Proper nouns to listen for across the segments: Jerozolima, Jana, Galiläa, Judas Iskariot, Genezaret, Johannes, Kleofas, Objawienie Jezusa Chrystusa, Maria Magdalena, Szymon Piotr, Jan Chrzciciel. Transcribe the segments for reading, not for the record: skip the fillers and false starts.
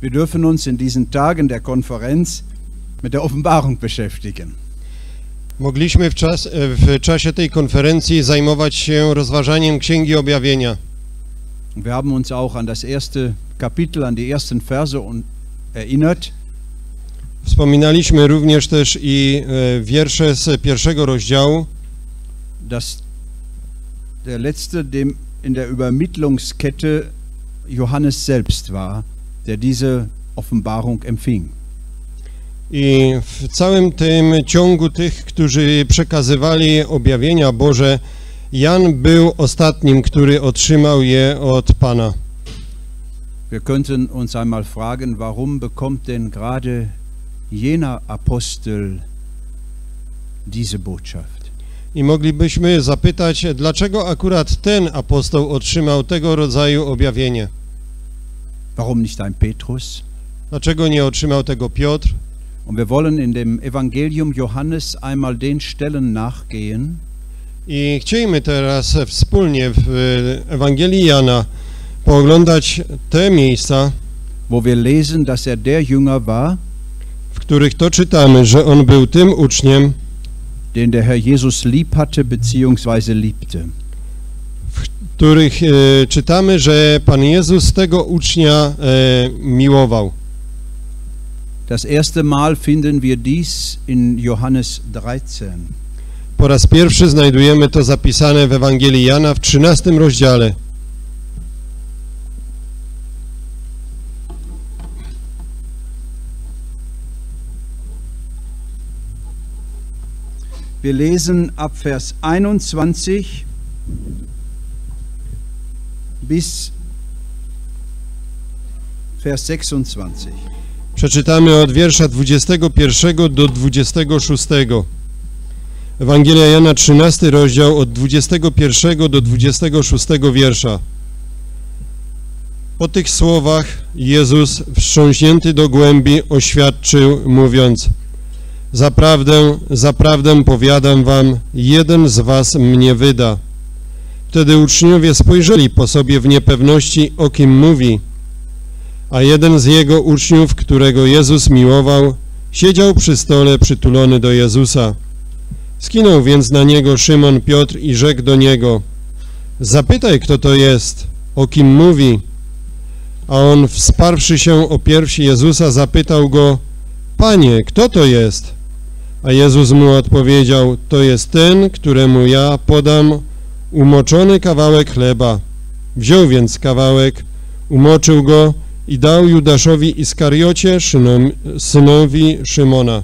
Wir dürfen uns in diesen Tagen der Konferenz mit der Offenbarung beschäftigen. Mogliśmy w czasie tej konferencji zajmować się rozważaniem Księgi Objawienia. Wir haben uns auch an das erste Kapitel, an die ersten Verse erinnert. Wspominaliśmy również też i wiersze z pierwszego rozdziału. Das der letzte, dem in der Übermittlungskette Johannes selbst war, der diese Offenbarung empfing. I w całym tym ciągu tych, którzy przekazywali objawienia Boże, Jan był ostatnim, który otrzymał je od Pana. Wir könnten uns einmal fragen, warum bekommt denn gerade jener Apostel diese Botschaft? I moglibyśmy zapytać, dlaczego akurat ten apostoł otrzymał tego rodzaju objawienie? Warum nicht ein Petrus? Dlaczego nie otrzymał tego Piotr? Und wir wollen in dem Evangelium Johannes einmal den Stellen nachgehen. I chcielibyśmy teraz wspólnie w Ewangelii Jana pooglądać te miejsca, wo wir lesen, dass er der Jünger war, w których to czytamy, że on był tym uczniem, den der Herr Jesus lieb hatte bzw. liebte. W których czytamy, że Pan Jezus tego ucznia miłował. Das erste Mal finden wir dies in Johannes 13. Po raz pierwszy znajdujemy to zapisane w Ewangelii Jana w 13 rozdziale. Wir lesen ab Vers 21 bis Vers 26. Przeczytamy od wiersza 21 do 26. Ewangelia Jana, 13 rozdział, od 21 do 26 wiersza. Po tych słowach Jezus, wstrząśnięty do głębi, oświadczył, mówiąc: Zaprawdę, zaprawdę powiadam wam, jeden z was mnie wyda. Wtedy uczniowie spojrzeli po sobie w niepewności, o kim mówi. A jeden z jego uczniów, którego Jezus miłował, siedział przy stole przytulony do Jezusa. Skinął więc na niego Szymon Piotr i rzekł do niego: Zapytaj, kto to jest, o kim mówi. A on, wsparłszy się o piersi Jezusa, zapytał go: Panie, kto to jest? A Jezus mu odpowiedział: To jest ten, któremu ja podam umoczony kawałek chleba. Wziął więc kawałek, umoczył go i dał Judaszowi Iskariocie, synowi Szymona.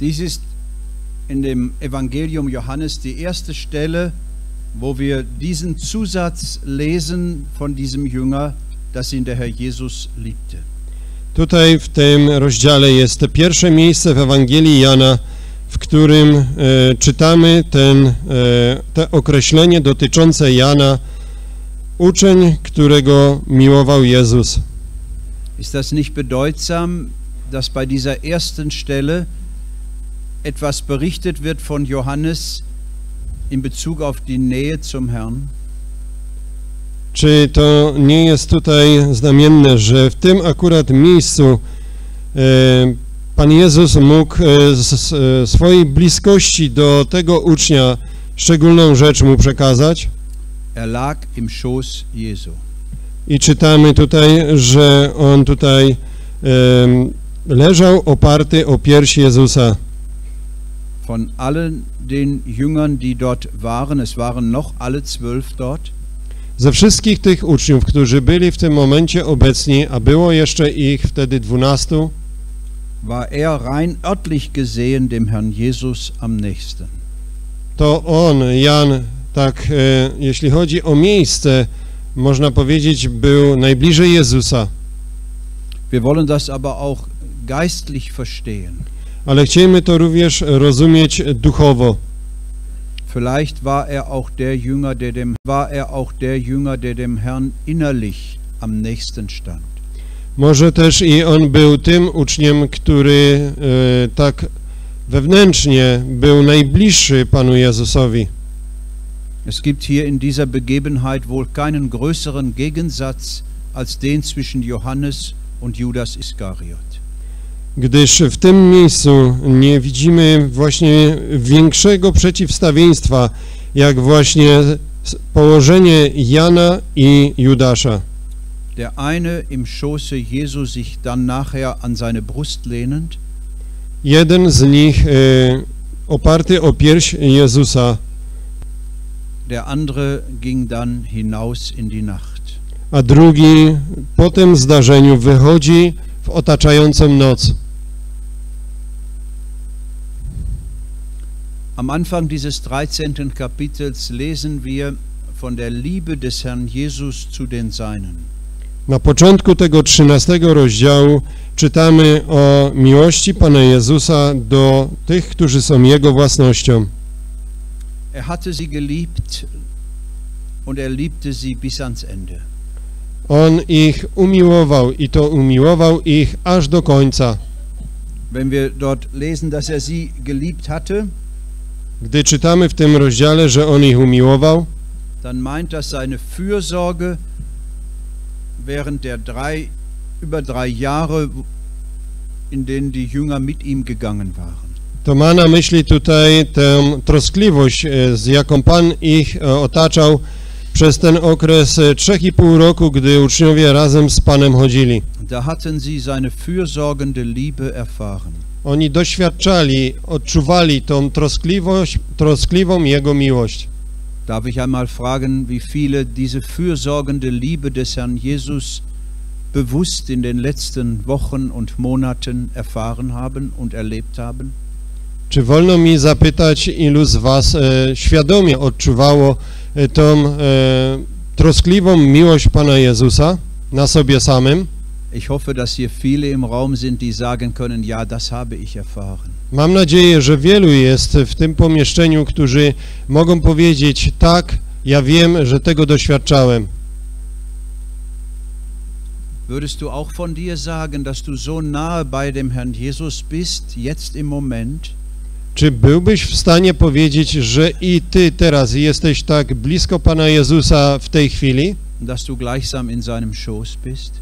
Dies ist in dem Evangelium Johannes die erste Stelle, wo wir diesen Zusatz lesen von diesem Jünger, dass ihn der Herr Jesus liebte. Tutaj w tym rozdziale jest pierwsze miejsce w Ewangelii Jana, w którym czytamy te określenie dotyczące Jana, uczeń, którego miłował Jezus. Ist das nicht bedeutsam, dass bei dieser ersten Stelle etwas berichtet wird von Johannes in Bezug auf die Nähe zum Herrn? Czy to nie jest tutaj znamienne, że w tym akurat miejscu Pan Jezus mógł z swojej bliskości do tego ucznia szczególną rzecz mu przekazać? Er lag im Schoß Jesu. I czytamy tutaj, że on tutaj leżał oparty o pierś Jezusa. Von allen den Jüngern, die dort waren, es waren noch alle 12 dort. Ze wszystkich tych uczniów, którzy byli w tym momencie obecni, a było jeszcze ich wtedy 12, war er rein örtlich gesehen dem Herrn Jesus am nächsten. To on, Jan, tak, jeśli chodzi o miejsce, można powiedzieć, był najbliżej Jezusa. Wir wollen das aber auch geistlich verstehen. Ale chcielibyśmy to również rozumieć duchowo. Vielleicht war er auch der Jünger, der dem Herrn innerlich am nächsten stand. Może też i on był tym uczniem, który tak wewnętrznie był najbliższy Panu Jezusowi. Es gibt hier in dieser Begebenheit wohl keinen größeren Gegensatz als den zwischen Johannes und Judas Iskariot. Gdyż w tym miejscu nie widzimy właśnie większego przeciwstawieństwa, jak właśnie położenie Jana i Judasza. Der eine im Schoße Jesu sich dann nachher an seine Brust lehnend. Jeden z nich oparty o pierś Jezusa. Der andere ging dann hinaus in die Nacht. A drugi po tym zdarzeniu wychodzi w otaczającą noc. Am Anfang dieses 13. Kapitels lesen wir von der Liebe des Herrn Jesus zu den Seinen. Na początku tego 13 rozdziału czytamy o miłości Pana Jezusa do tych, którzy są Jego własnością. On ich umiłował i to umiłował ich aż do końca. Gdy czytamy w tym rozdziale, że On ich umiłował, dann meint das seine Fürsorge während der über drei Jahre, in denen die Jünger mit ihm gegangen waren. To ma na myśli tutaj tę troskliwość, z jaką Pan ich otaczał przez ten okres 3,5 roku, gdy uczniowie razem z Panem chodzili. Da hatten sie seine fürsorgende Liebe erfahren. Oni doświadczali, odczuwali tą troskliwą Jego miłość. Darf ich einmal fragen, wie viele diese fürsorgende Liebe des Herrn Jesus bewusst in den letzten Wochen und Monaten erfahren haben und erlebt haben? Czy wolno mi zapytać, ilu z was świadomie odczuwało tą troskliwą miłość Pana Jezusa na sobie samym? Ich hoffe, dass hier viele im Raum sind, die sagen können, ja, das habe ich erfahren. Mam nadzieję, że wielu jest w tym pomieszczeniu, którzy mogą powiedzieć, tak, ja wiem, że tego doświadczałem. Würdest du auch von dir sagen, dass du so nahe bei dem Herrn Jesus bist, jetzt im Moment? Czy byłbyś w stanie powiedzieć, że i ty teraz jesteś tak blisko Pana Jezusa w tej chwili? Dass du gleichsam in seinem Schoß bist?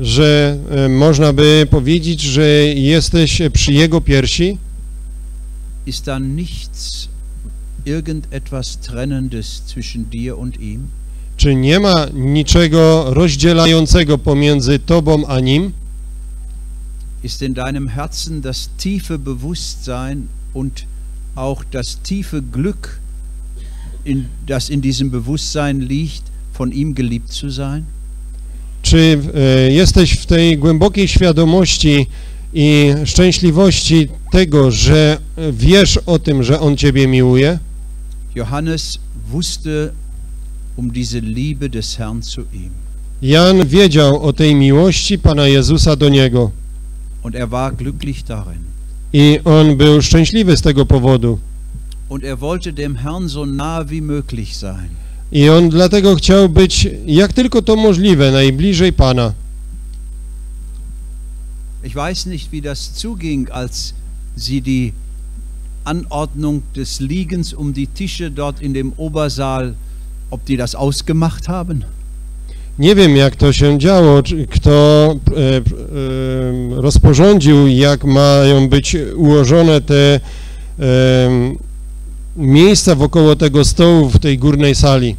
Że można by powiedzieć, że jesteś przy Jego piersi? Ist dann nichts, irgendetwas Trennendes zwischen dir und ihm? Czy nie ma niczego rozdzielającego pomiędzy Tobą a Nim? Ist in deinem Herzen das tiefe Bewusstsein und auch das tiefe Glück, das in diesem Bewusstsein liegt, von ihm geliebt zu sein? Czy jesteś w tej głębokiej świadomości i szczęśliwości tego, że wiesz o tym, że On Ciebie miłuje? Johannes wusste um diese Liebe des Herrn zu ihm. Jan wiedział o tej miłości Pana Jezusa do niego. Und er war glücklich darin. I on był szczęśliwy z tego powodu. Und er wollte dem Herrn so nahe wie möglich sein. I on dlatego chciał być, jak tylko to możliwe, najbliżej Pana. Ich weiß nicht, wie das zuging, als sie die Anordnung des Liegens um die Tische dort in dem Obersaal, ob die das ausgemacht haben. Nie wiem, jak to się działo, kto rozporządził, jak mają być ułożone te miejsca wokoło tego stołu w tej górnej sali.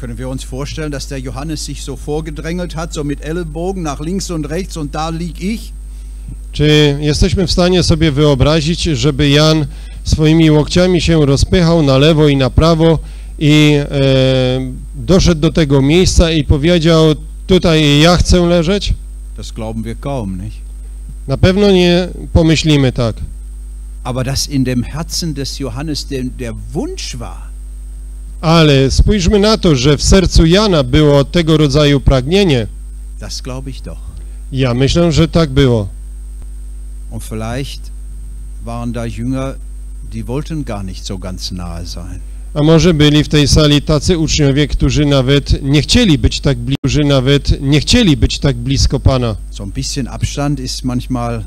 Können wir uns vorstellen, dass der Johannes sich so vorgedrängelt hat, so mit Ellenbogen nach links und rechts und da lieg ich? Czy jesteśmy w stanie sobie wyobrazić, żeby Jan swoimi łokciami się rozpychał na lewo i na prawo i doszedł do tego miejsca i powiedział, tutaj ja chcę leżeć? Das glauben wir kaum, nicht? Na pewno nie pomyślimy tak. Aber dass in dem Herzen des Johannes der Wunsch war. Ale spójrzmy na to, że w sercu Jana było tego rodzaju pragnienie. Das glaube ich doch. Ja myślę, że tak było. Und vielleicht waren da Jünger, die wollten gar nicht so ganz nahe sein. A może byli w tej sali tacy uczniowie, którzy nawet nie chcieli być tak blisko, Pana. So ein bisschen Abstand ist manchmal,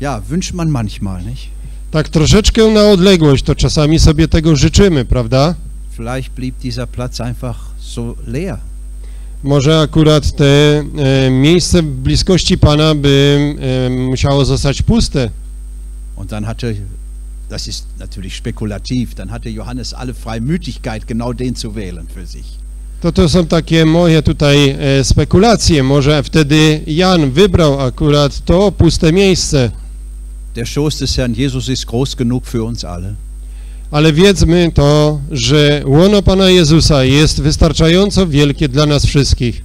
ja, wünscht man manchmal, nicht? Tak troszeczkę na odległość, to czasami sobie tego życzymy, prawda? Vielleicht blieb dieser Platz einfach so leer. Może akurat te miejsce w bliskości Pana by musiało zostać puste. Und dann hatte, das ist natürlich spekulativ, dann hatte Johannes alle Freimütigkeit, genau den zu wählen für sich. To są takie moje tutaj spekulacje. Może wtedy Jan wybrał akurat to puste miejsce. Der Schoß des Herrn Jesus ist groß genug für uns alle. Ale wiedzmy to, że łono Pana Jezusa jest wystarczająco wielkie dla nas wszystkich.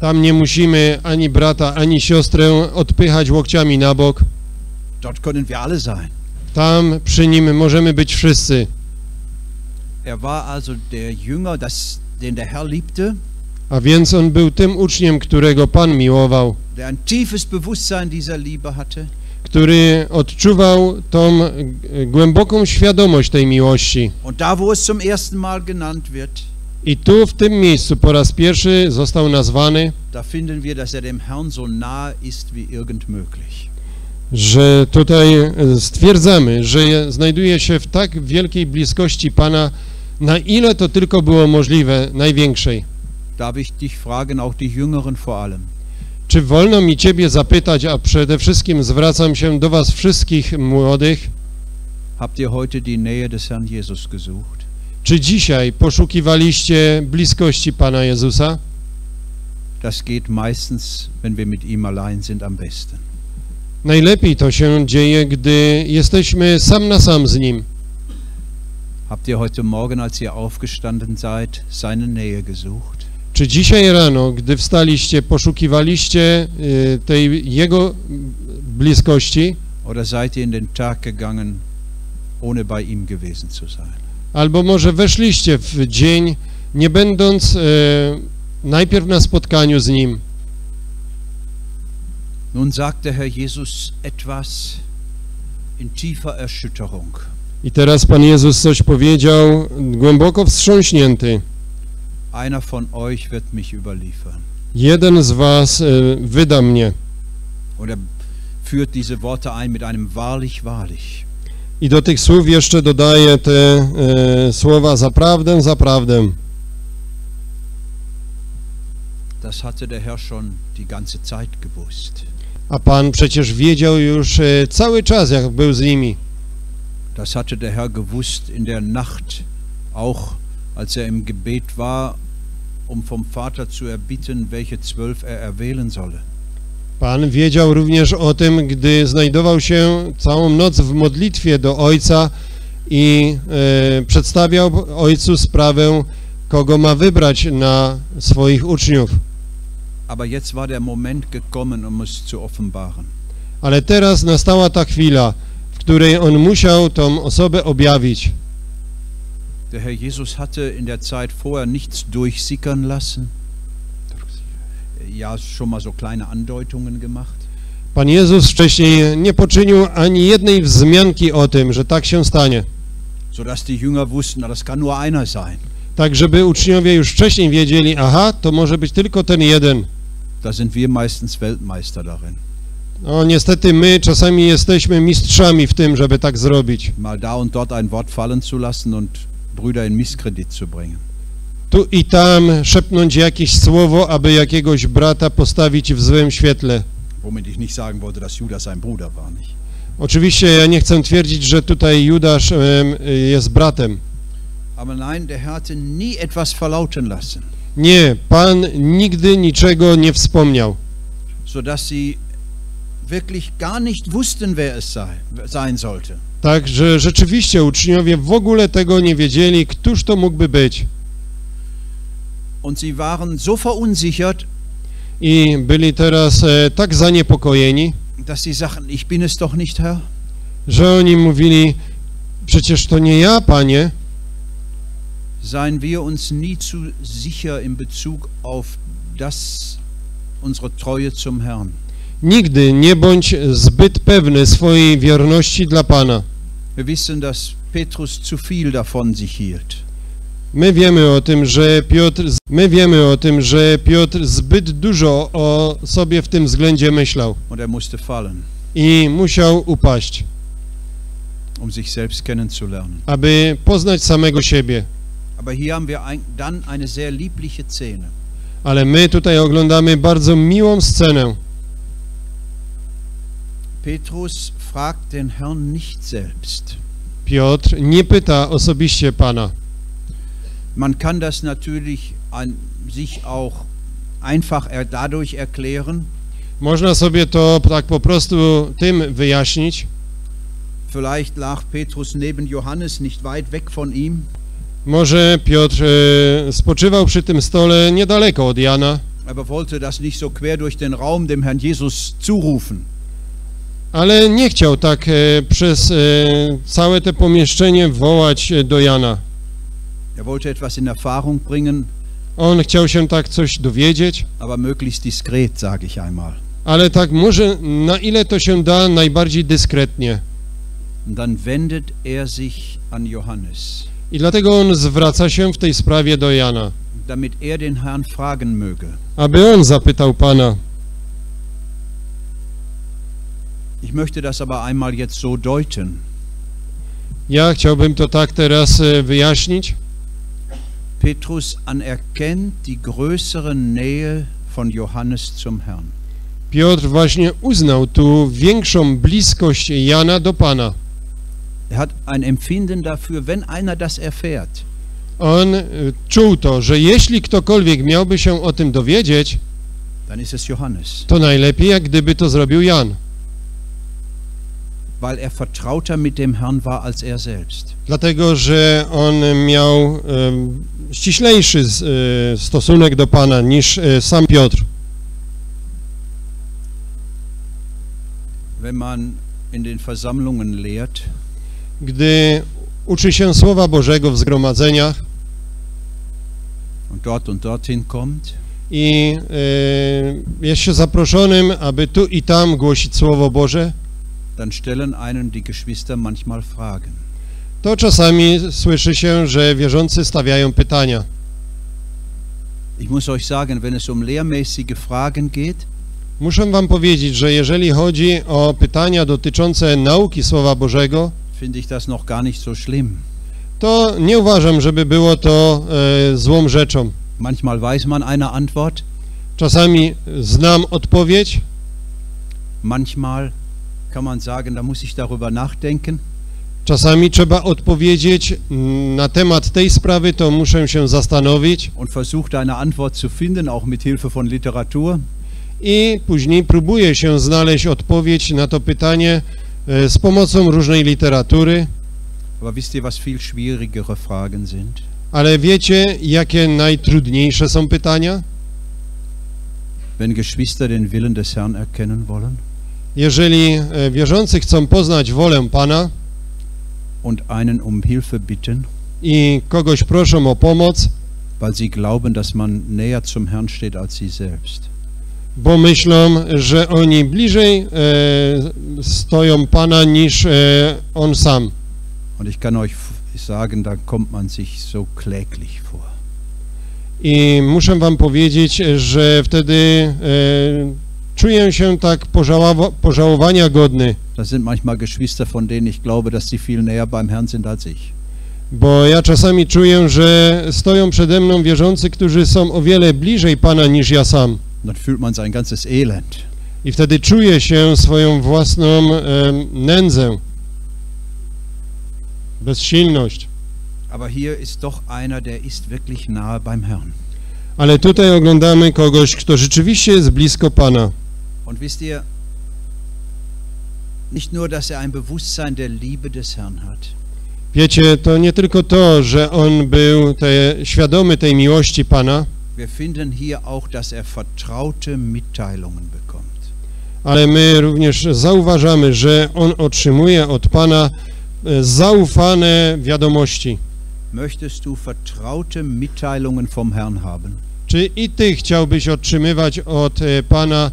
Tam nie musimy ani brata, ani siostrę odpychać łokciami na bok. Tam przy Nim możemy być wszyscy. A więc on był tym uczniem, którego Pan miłował, który odczuwał tą głęboką świadomość tej miłości. I tu, w tym miejscu, po raz pierwszy został nazwany, że tutaj stwierdzamy, że znajduje się w tak wielkiej bliskości Pana, na ile to tylko było możliwe, największej. Czy wolno mi Ciebie zapytać, a przede wszystkim zwracam się do Was wszystkich młodych, czy dzisiaj poszukiwaliście bliskości Pana Jezusa? Najlepiej to się dzieje, gdy jesteśmy sam na sam z Nim. Czy dzisiaj rano, gdy wstaliście, poszukiwaliście tej Jego bliskości? Albo może weszliście w dzień, nie będąc najpierw na spotkaniu z Nim. Nun sagte Herr Jesus etwas in tiefer Erschütterung. I teraz Pan Jezus coś powiedział głęboko wstrząśnięty. Einer von euch wird mich überliefern. Jeden z was wyda mnie. Und er führt diese Worte ein mit einem wahrlich, wahrlich. I do tych słów jeszcze dodaje te słowa zaprawdę, zaprawdę. Das hatte der Herr schon die ganze Zeit gewusst. A Pan przecież wiedział już cały czas, jak był z nimi. Das hatte der Herr gewusst in der Nacht, auch als im Gebet war, vom Vater zu erbitten, welche 12 erwählen solle. Pan wiedział również o tym, gdy znajdował się całą noc w modlitwie do Ojca i przedstawiał Ojcu sprawę, kogo ma wybrać na swoich uczniów. Aber jetzt war der Moment gekommen, es zu offenbaren. Ale teraz nastała ta chwila, w której on musiał tą osobę objawić. Der Herr Jesus hatte in der Zeit vorher nichts durchsickern lassen. Ja, schon mal so kleine Andeutungen gemacht. Pan Jezus wcześniej nie poczynił ani jednej wzmianki o tym, że tak się stanie. Sodass die Jünger wussten, das kann nur einer sein. Tak, żeby uczniowie już wcześniej wiedzieli, aha, to może być tylko ten jeden. Da sind wir meistens Weltmeister darin. No, niestety my czasami jesteśmy mistrzami w tym, żeby tak zrobić. Mal da und dort ein Wort fallen zu lassen und Brüder in Misskredit zu bringen. Tu i tam szepnąć jakieś słowo, aby jakiegoś brata postawić w złym świetle. Womit ich nicht sagen wollte, dass Judas ein Bruder war, nicht? Oczywiście ja nie chcę twierdzić, że tutaj Judasz jest bratem. Aber nein, der Herr hatte nie etwas verlauten lassen. Nie, Pan nigdy niczego nie wspomniał. Sodass sie wirklich gar nicht wussten, wer es sein sollte. Tak, że rzeczywiście uczniowie w ogóle tego nie wiedzieli, któż to mógłby być. Und sie waren so verunsichert, i byli teraz tak zaniepokojeni, dass sie sagten, ich bin es doch nicht, Herr. Że oni mówili, przecież to nie ja, Panie. Seien wir uns nie zu sicher in Bezug auf das, unsere Treue zum Herrn. Nigdy nie bądź zbyt pewny swojej wierności dla Pana. Wir wissen, dass Petrus zu viel davon sich hielt. My wiemy o tym, że Piotr zbyt dużo o sobie w tym względzie myślał. Und er musste fallen. I musiał upaść. um sich selbst kennenzulernen. Aby poznać samego siebie. Aber hier haben wir dann eine sehr liebliche Szene. Ale my tutaj oglądamy bardzo miłą scenę. Petrus fragt den Herrn nicht selbst. Piotr nie pyta osobiście Pana. Man kann das natürlich an sich auch einfach dadurch erklären. Można sobie to tak po prostu tym wyjaśnić. Vielleicht lag Petrus neben Johannes nicht weit weg von ihm. Może Piotr spoczywał przy tym stole niedaleko od Jana. Aber wollte das nicht so quer durch den Raum dem Herrn Jesus zurufen. Ale nie chciał tak przez całe to pomieszczenie wołać do Jana. Er wollte etwas in Erfahrung bringen. On chciał się tak coś dowiedzieć. Aber möglichst diskret, sage ich einmal. Ale tak może na ile to się da najbardziej dyskretnie. Und dann wendet er sich an Johannes. I dlatego on zwraca się w tej sprawie do Jana. Damit er den Herrn fragen möge. Aby on zapytał Pana. Ich möchte das aber einmal jetzt so deuten. Ja chciałbym to tak teraz wyjaśnić. Petrus anerkennt die größere Nähe von Johannes zum Herrn. Piotr właśnie uznał tu większą bliskość Jana do Pana. Er hat ein Empfinden dafür, wenn einer das erfährt. On czuł to, że jeśli ktokolwiek miałby się o tym dowiedzieć, dann ist es Johannes. To najlepiej, jak gdyby to zrobił Jan. Weil er vertrauter mit dem Herrn war als er selbst. Dlatego, że on miał ściślejszy stosunek do Pana niż sam Piotr. Wenn man in den Versammlungen lehrt, gdy uczy się Słowa Bożego w zgromadzeniach und dorthin kommt, i jest się zaproszonym, aby tu i tam głosić Słowo Boże, dann stellen einen die Geschwister manchmal Fragen. To czasami słyszy się, że wierzący stawiają pytania. Ich muss euch sagen, wenn es um lehrmäßige Fragen geht, muszę wam powiedzieć, że jeżeli chodzi o pytania dotyczące nauki Słowa Bożego, finde ich das noch gar nicht so schlimm. To nie uważam, żeby było to złą rzeczą. Manchmal weiß man eine Antwort. Czasami znam odpowiedź. Manchmal kann man sagen, da muss ich darüber nachdenken. Czasami trzeba odpowiedzieć na temat tej sprawy, to muszę się zastanowić. Und versucht eine Antwort zu finden, auch mit Hilfe von Literatur. I później próbuje się znaleźć odpowiedź na to pytanie z pomocą różnej literatury. Aber wisst ihr, was viel schwierigere Fragen sind? Ale wiecie, jakie najtrudniejsze są pytania? Wenn Geschwister den Willen des Herrn erkennen wollen. Jeżeli wierzący chcą poznać wolę Pana und einen um Hilfe bitten, i kogoś proszą o pomoc, weil sie glauben, dass man näher zum Herrn steht als sie selbst. Bo myślą, że oni bliżej stoją Pana niż on sam. Und ich kann euch sagen, da kommt man sich so kläglich vor. I muszę wam powiedzieć, że wtedy czuję się tak pożałowania godny. Das sind manchmal Geschwister, von denen ich glaube, dass sie viel näher beim Herrn sind als ich. Bo ja czasami czuję, że stoją przede mną wierzący, którzy są o wiele bliżej Pana niż ja sam. Dann fühlt man sein ganzes Elend. I wtedy czuje się swoją własną nędzę, bezsilność. Aber hier ist doch einer, der ist wirklich nahe beim Herrn. Ale tutaj oglądamy kogoś, kto rzeczywiście jest blisko Pana. Und wisst ihr, nicht nur, dass er ein Bewusstsein der Liebe des Herrn hat. Wiecie, to nie tylko to, że on był świadomy tej miłości Pana. Wir finden hier auch, dass er vertraute Mitteilungen bekommt. Ale my również zauważamy, że on otrzymuje od Pana zaufane wiadomości. Möchtest du vertraute Mitteilungen vom Herrn haben? Czy i ty chciałbyś otrzymywać od Pana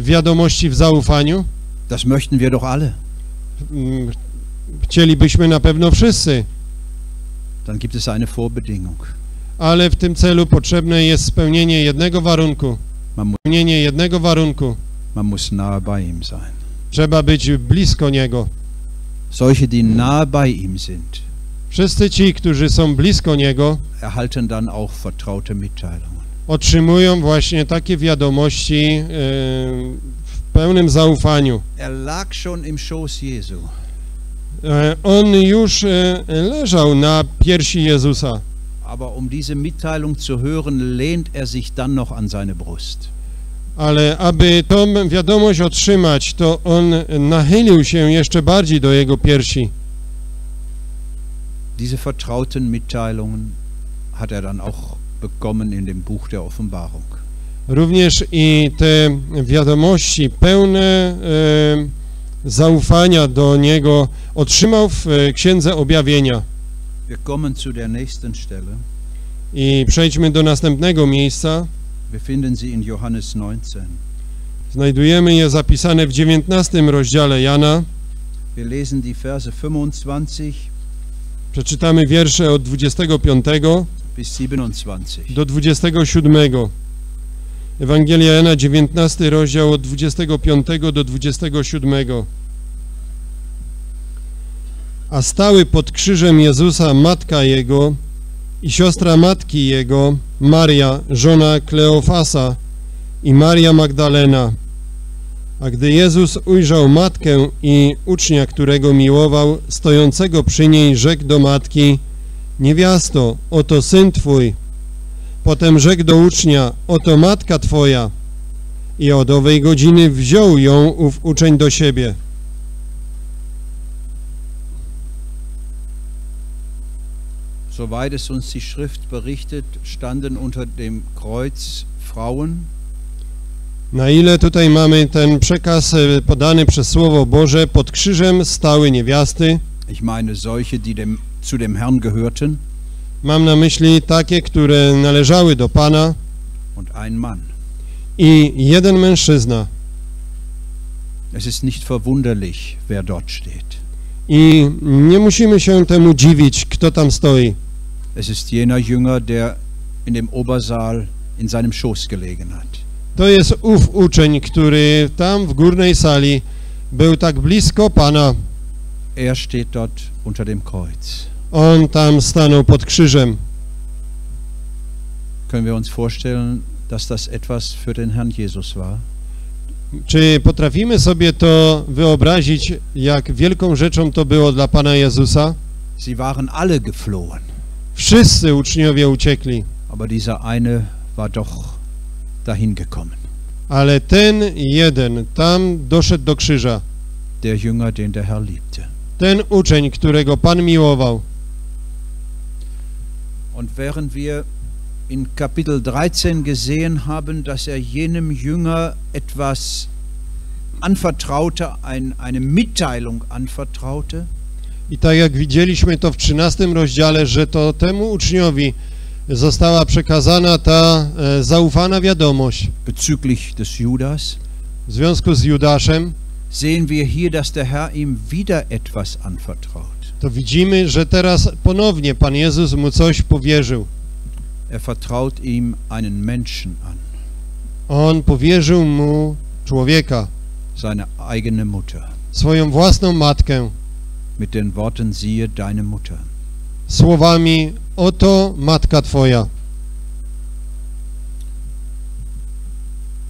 wiadomości w zaufaniu? Das möchten wir doch alle. Chcielibyśmy na pewno wszyscy. Dann gibt es eine Vorbedingung. Ale w tym celu potrzebne jest spełnienie jednego warunku. Trzeba być blisko Niego. solche, die nahe bei ihm sind, wszyscy ci, którzy są blisko Niego, erhalten dann auch vertraute Mitteilungen. Otrzymują właśnie takie wiadomości w pełnym zaufaniu. Er lag schon im Schoß Jesu. On już leżał na piersi Jezusa. Aber um diese Mitteilung zu hören, lehnt er sich dann noch an seine Brust. Ale aby tą wiadomość otrzymać, to on nachylił się jeszcze bardziej do jego piersi. Diese vertrauten Mitteilungen hat er dann auch bekommen in dem Buch der Offenbarung. Również i te wiadomości pełne zaufania do niego otrzymał w Księdze Objawienia. Wir kommen zu der nächsten Stelle. I przejdźmy do następnego miejsca. Wir finden sie in Johannes 19. Znajdujemy je zapisane w 19 rozdziale Jana. Wir lesen die Verse 25. Przeczytamy wiersze od 25 do 27. Ewangelia Jana, 19 rozdział, od 25 do 27. A stały pod krzyżem Jezusa matka Jego i siostra matki Jego, Maria, żona Kleofasa, i Maria Magdalena. A gdy Jezus ujrzał matkę i ucznia, którego miłował, stojącego przy niej, rzekł do matki: niewiasto, oto syn Twój. Potem rzekł do ucznia: oto matka Twoja. I od owej godziny wziął ją ów uczeń do siebie. Soweit es uns die Schrift berichtet, standen unter dem Kreuz Frauen. Na ile tutaj mamy ten przekaz podany przez Słowo Boże, pod krzyżem stały niewiasty. Ich meine solche, die zu dem Herrn gehörten. Mam na myśli takie, które należały do Pana. Und ein Mann. I jeden mężczyzna. Es ist nicht verwunderlich, wer dort steht. I nie musimy się temu dziwić, kto tam stoi. Es ist jener Jünger, der in dem Obersaal in seinem Schoß gelegen hat. To jest ów uczeń, który tam w górnej sali był tak blisko Pana. Er steht dort unter dem Kreuz. On tam stanął pod krzyżem. Können wir uns vorstellen, dass das etwas für den Herrn Jesus war? Czy potrafimy sobie to wyobrazić, jak wielką rzeczą to było dla Pana Jezusa? Sie waren alle geflohen. Wszyscy uczniowie uciekli. Aber dieser eine war doch dahin gekommen. Ale ten jeden tam doszedł do krzyża. Der Jünger, den der Herr liebte. Ten uczeń, którego Pan miłował. Und während wir in Kapitel 13 gesehen haben, dass er jenem Jünger etwas anvertraute, eine Mitteilung anvertraute. I tak jak widzieliśmy to w 13 rozdziale, że to temu uczniowi została przekazana ta zaufana wiadomość. Bezüglich des Judas. W związku z Judaszem. Sehen wir hier, dass der Herr ihm wieder etwas anvertraut. To widzimy, że teraz ponownie Pan Jezus mu coś powierzył. Er vertraut ihm einen Menschen an. On powierzył mu człowieka. Seine eigene Mutter. Swoją własną matkę. Mit den Worten: siehe deine Mutter. Słowami: oto matka Twoja.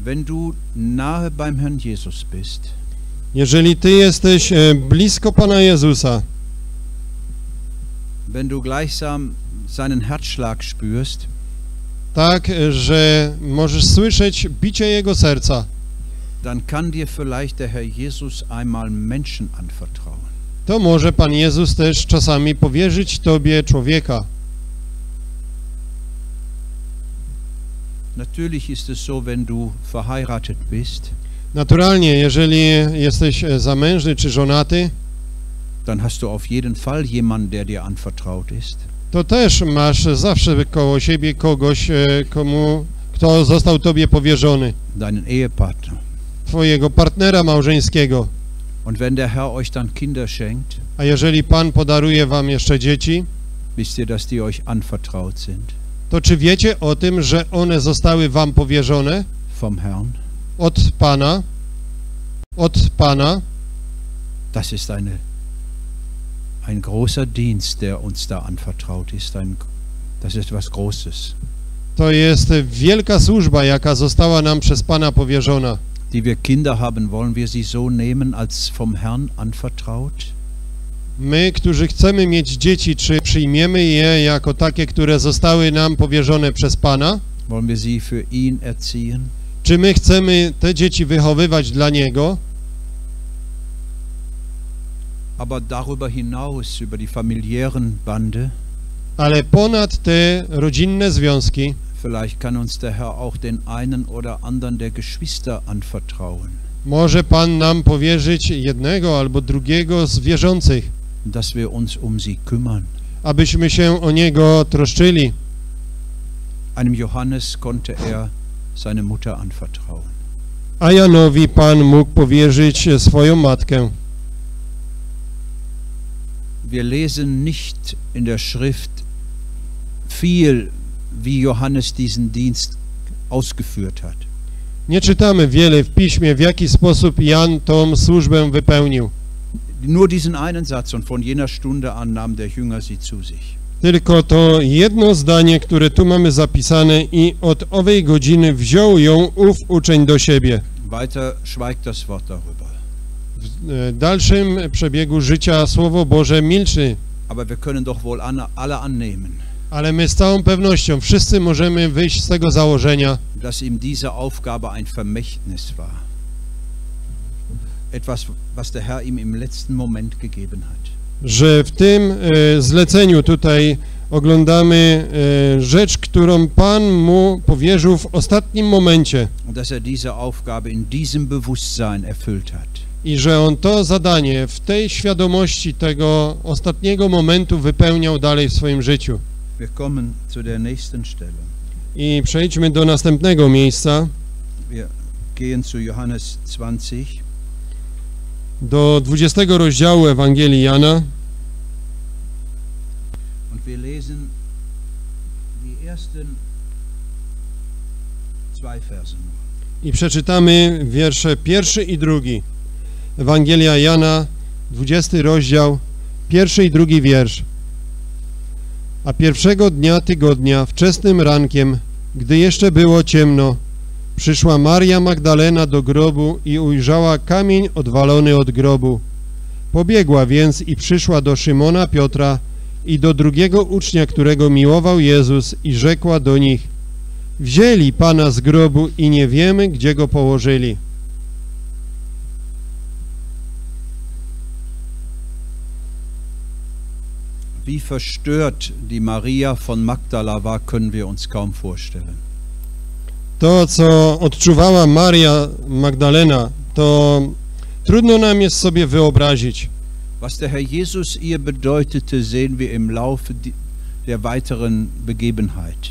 Wenn du nahe beim Herrn Jesus bist, jeżeli Ty jesteś blisko Pana Jezusa, wenn du gleichsam seinen Herzschlag spürst, tak, że możesz słyszeć bicie Jego serca, dann kann dir vielleicht der Herr Jesus einmal Menschen anvertrauen. To może Pan Jezus też czasami powierzyć Tobie człowieka. Natürlich ist es so, wenn du verheiratet bist. Naturalnie, jeżeli jesteś zamężny czy żonaty, dann hast du auf jeden Fall jemanden, der dir anvertraut ist. To też masz zawsze koło siebie kogoś, kto został Tobie powierzony. Deinen Ehepartner. Twojego partnera małżeńskiego. Und wenn der Herr euch dann Kinder schenkt, a jeżeli Pan podaruje Wam jeszcze dzieci, wisst ihr, dass die euch anvertraut sind? To czy wiecie o tym, że one zostały Wam powierzone? Vom Herrn. Od Pana. Od Pana. Das ist eine ein großer Dienst, der uns da anvertraut ist. Das ist etwas Großes. To jest wielka służba, jaka została nam przez Pana powierzona. Die wir Kinder haben, wollen wir sie so nehmen, als vom Herrn anvertraut? My, którzy chcemy mieć dzieci, czy przyjmiemy je jako takie, które zostały nam powierzone przez Pana? Wollen wir sie für ihn erziehen? Czy my chcemy te dzieci wychowywać dla Niego? Aber darüber hinaus, über die familiären Bande, ale ponad te rodzinne związki, vielleicht kann uns der Herr auch den einen oder anderen der Geschwister anvertrauen. Może Pan nam powierzyć jednego albo drugiego z wierzących, dass wir uns um sie kümmern. Abyśmy się o niego troszczyli. Einem Johannes konnte er seine Mutter anvertrauen. A Janowi Pan mógł powierzyć swoją matkę. Wir lesen nicht in der Schrift viel, wie Johannes diesen Dienst ausgeführt hat. Nie czytamy wiele w piśmie, w jaki sposób Jan tą służbę wypełnił. Nur diesen einen Satz, und von jener Stunde an nahm der Jünger sie zu sich. Tylko to jedno zdanie, które tu mamy zapisane, i od owej godziny wziął ją ów uczeń do siebie. Weiter schweigt das Wort darüber. W dalszym przebiegu życia Słowo Boże milczy. Aber wir können doch wohl alle annehmen. Ale my z całą pewnością wszyscy możemy wyjść z tego założenia, dass ihm diese Aufgabe ein Vermächtnis war. Etwas, was der Herr ihm im letzten Moment gegeben hat. Że w tym zleceniu tutaj oglądamy rzecz, którą Pan mu powierzył w ostatnim momencie. Dass er diese Aufgabe in diesem Bewusstsein erfüllt hat. I że on to zadanie w tej świadomości tego ostatniego momentu wypełniał dalej w swoim życiu. Wir kommen zu der nächsten Stelle. I przejdźmy do następnego miejsca. Wir gehen zu Johannes 20. Do 20 rozdziału Ewangelii Jana. Und wir lesen die ersten zwei Verse. I przeczytamy wiersze pierwszy i drugi. Ewangelia Jana, 20 rozdział, 1. i 2. wiersz. A pierwszego dnia tygodnia, wczesnym rankiem, gdy jeszcze było ciemno, przyszła Maria Magdalena do grobu i ujrzała kamień odwalony od grobu. Pobiegła więc i przyszła do Szymona Piotra i do drugiego ucznia, którego miłował Jezus, i rzekła do nich: wzięli Pana z grobu i nie wiemy, gdzie Go położyli. Wie verstört die Maria von Magdala war, können wir uns kaum vorstellen. To, co odczuwała Maria Magdalena, to trudno nam jest sobie wyobrazić. Was der Herr Jesus ihr bedeutete, sehen wir im Laufe der weiteren Begebenheit.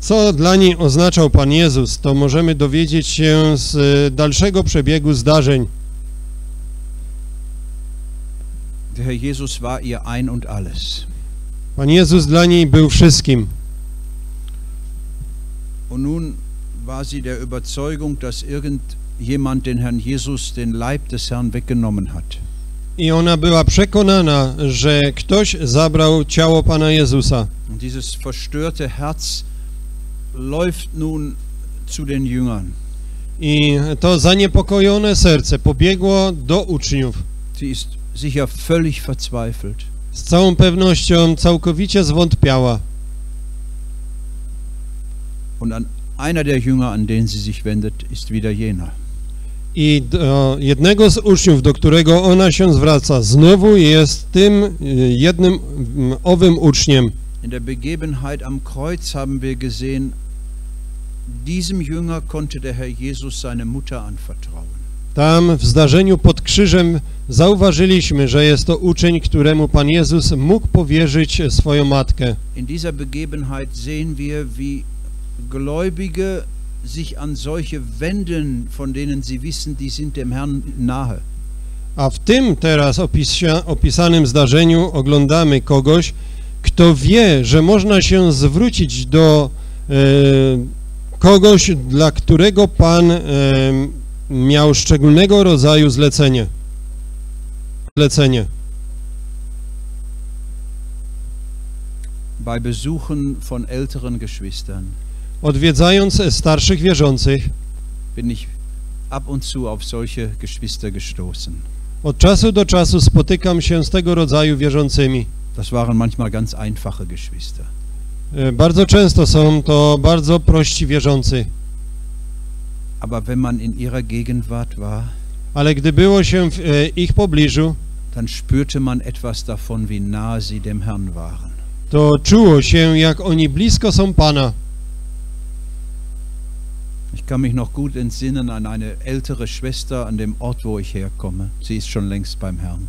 Co dla niej oznaczał Pan Jezus, to możemy dowiedzieć się z dalszego przebiegu zdarzeń. Der Herr Jesus war ihr Ein und Alles. Pan Jezus dla niej był wszystkim. Und nun war sie der Überzeugung, dass irgendjemand den Herrn Jesus, den Leib des Herrn, weggenommen hat. I ona była przekonana, że ktoś zabrał ciało Pana Jezusa. Und dieses verstörte Herz läuft nun zu den Jüngern. I to zaniepokojone serce pobiegło do uczniów. Sie ist sicher völlig verzweifelt. Z całą pewnością całkowicie zwątpiała. Und einer der Jünger, an den sie sich wendet, ist wieder jener. I do jednego z uczniów, do którego ona się zwraca, znowu jest tym jednym owym uczniem. In der Begebenheit am Kreuz haben wir gesehen, diesem Jünger konnte der Herr Jesus seine Mutter anvertrauen. Tam w zdarzeniu pod krzyżem zauważyliśmy, że jest to uczeń, któremu Pan Jezus mógł powierzyć swoją matkę. In dieser Begebenheit sehen wir, wie Gläubige sich an solche wenden, von denen sie wissen, die sind dem Herrn nahe. A w tym teraz opisanym zdarzeniu oglądamy kogoś, kto wie, że można się zwrócić do kogoś, dla którego Pan miał szczególnego rodzaju zlecenie. bei Besuchen von älteren Geschwistern. Odwiedzając starszych wierzących, bin ich ab und zu auf solche Geschwister gestoßen. Od czasu do czasu spotykam się z tego rodzaju wierzącymi. Das waren manchmal ganz einfache Geschwister. Bardzo często są to bardzo prości wierzący. Aber wenn man in ihrer Gegenwart war, ale gdy było się w ich pobliżu, dann spürte man etwas davon, wie nahe sie dem Herrn waren. To czuło się, jak oni blisko są Pana. Ich kann mich noch gut entsinnen an eine ältere Schwester an dem Ort, wo ich herkomme. Sie ist schon längst beim Herrn.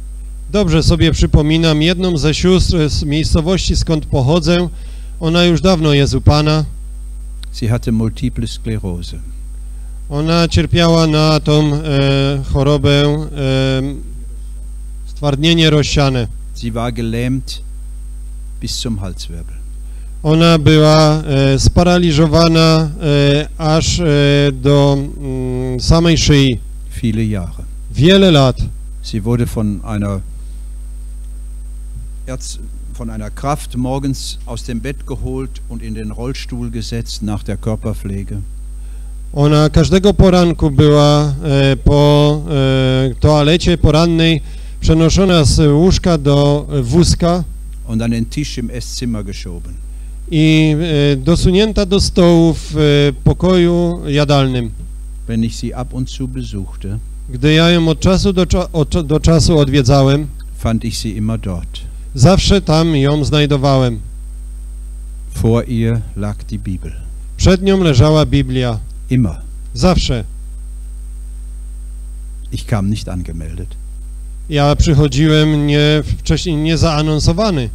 Dobrze sobie przypominam jedną ze sióstr z miejscowości, skąd pochodzę. Ona już dawno jest u Pana. Sie hatte multiple Sklerose. Ona cierpiała na tą chorobę stwardnienie rozsiane. Sie war gelähmt bis zum Halswirbel. Ona była sparaliżowana aż do samej szyi. Viele Jahre. Wiele lat. Sie wurde von einer Kraft morgens aus dem Bett geholt und in den Rollstuhl gesetzt nach der Körperpflege. Ona każdego poranku była po toalecie porannej przenoszona z łóżka do wózka und an den Tisch im Esszimmer geschoben. I dosunięta do stołu w pokoju jadalnym. Wenn ich sie ab und zu besuchte, gdy ja ją od czasu do czasu odwiedzałem, fand ich sie immer dort. Zawsze tam ją znajdowałem. Vor ihr lag die Bibel. Przed nią leżała Biblia. Immer. Zawsze. Ich kam nicht angemeldet. Ja przychodziłem wcześniej niezaanonsowany.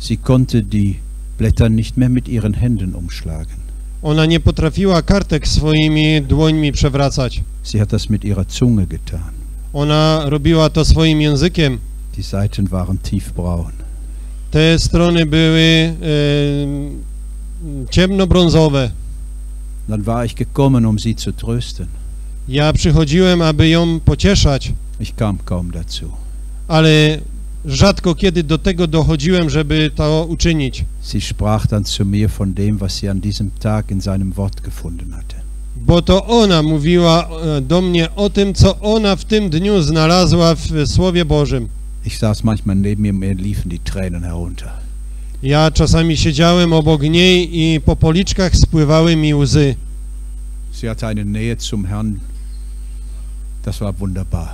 Sie konnte die Blätter nicht mehr mit ihren Händen umschlagen. Ona nie potrafiła kartek swoimi dłońmi przewracać. Sie hat das mit ihrer Zunge getan. Ona robiła to swoim językiem. Die Seiten waren tiefbraun. Te strony były ciemnobrązowe. Dann war ich gekommen, um sie zu trösten. Ja przychodziłem, aby ją pocieszać. Ich kam kaum dazu. Ale rzadko kiedy do tego dochodziłem, żeby to uczynić. Sie sprach dann zu mir von dem, was sie an diesem Tag in seinem Wort gefunden hatte. Bo to ona mówiła do mnie o tym, co ona w tym dniu znalazła w Słowie Bożym. Ich saß manchmal neben ihr, mir liefen die Tränen herunter. Ja czasami siedziałem obok niej i po policzkach spływały mi łzy. Sie hatte eine Nähe zum Herrn. Das war wunderbar.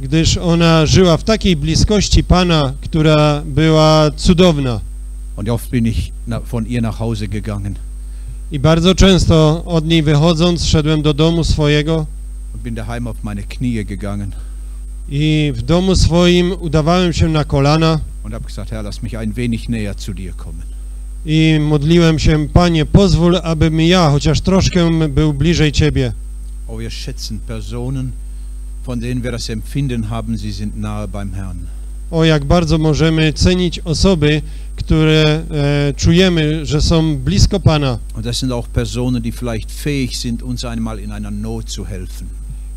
Gdyż ona żyła w takiej bliskości Pana, która była cudowna. Und oft bin ich von ihr nach Hause gegangen. I bardzo często od niej wychodząc szedłem do domu swojego. Und bin daheim auf meine Knie gegangen. I w domu swoim udawałem się na kolana. Und hab gesagt, Herr, lass mich ein wenig näher zu dir kommen. I modliłem się, Panie, pozwól, abym ja chociaż troszkę był bliżej Ciebie. O, wir schätzen Personen, von denen wir das Empfinden haben, sie sind nahe beim Herrn. O, jak bardzo możemy cenić osoby, które czujemy, że są blisko Pana. Und das sind auch Personen, die vielleicht fähig sind, uns einmal in einer Not zu helfen.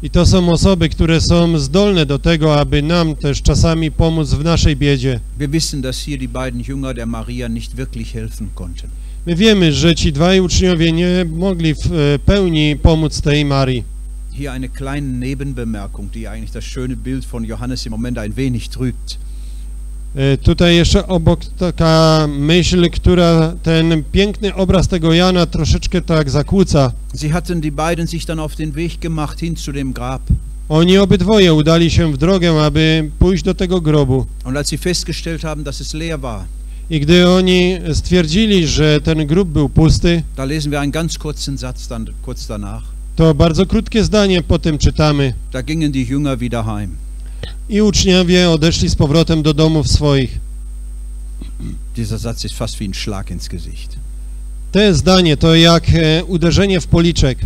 I to są osoby, które są zdolne do tego, aby nam też czasami pomóc w naszej biedzie. My wiemy, że ci dwaj uczniowie nie mogli w pełni pomóc tej Marii. Hier eine kleine Nebenbemerkung, die eigentlich das schöne Bild von Johannes im Moment ein wenig trügt. Tutaj jeszcze obok taka myśl, która ten piękny obraz tego Jana troszeczkę tak zakłóca. Sie hatten die beiden sich dann auf den Weg gemacht hin zu dem Grab. Oni obydwoje udali się w drogę, aby pójść do tego grobu. Und als sie festgestellt haben, dass es leer war. I gdy oni stwierdzili, że ten grób był pusty, da lesen wir einen ganz kurzen Satz dann kurz danach. To bardzo krótkie zdanie potem czytamy. Da gingen die Jünger wieder heim. I uczniowie odeszli z powrotem do domów swoich. Dieser Satz ist fast wie ein Schlag ins Gesicht. Te zdanie to jak uderzenie w policzek.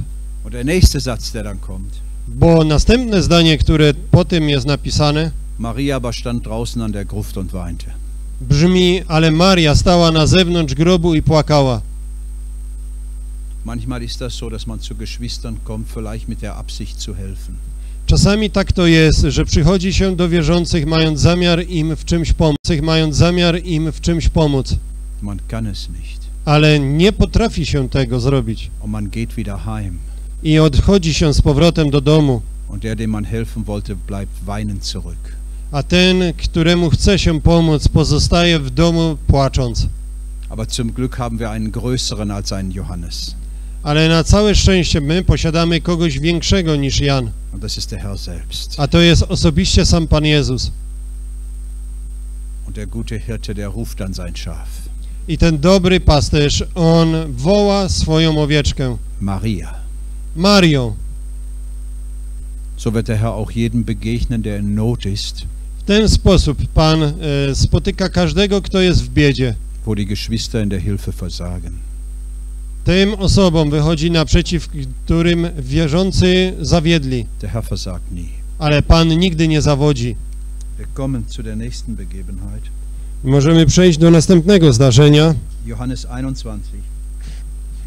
Und der nächste Satz, der dann kommt. Bo następne zdanie, które po tym jest napisane, Maria aber stand draußen an der Gruft und weinte. Brzmi, ale Maria stała na zewnątrz grobu i płakała. Manchmal ist das so, dass man zu Geschwistern kommt, vielleicht mit der Absicht zu helfen. Czasami tak to jest, że przychodzi się do wierzących, mając zamiar im w czymś pomóc, ale nie potrafi się tego zrobić. I odchodzi się z powrotem do domu. A ten, któremu chce się pomóc, pozostaje w domu płacząc. Ale na całe szczęście my posiadamy kogoś większego niż Jan. A to jest osobiście sam Pan Jezus. I ten dobry pasterz, on woła swoją owieczkę. Mario. So wird der Herr auch jedem begegnen, der in Not ist. W ten sposób Pan spotyka każdego, kto jest w biedzie. Wo die Geschwister in der Hilfe versagen. Tym osobom wychodzi naprzeciw, którym wierzący zawiedli. Der Herr versagt nie. Ale Pan nigdy nie zawodzi. Wir kommen zu der nächsten Begebenheit. Możemy przejść do następnego zdarzenia. Johannes 21.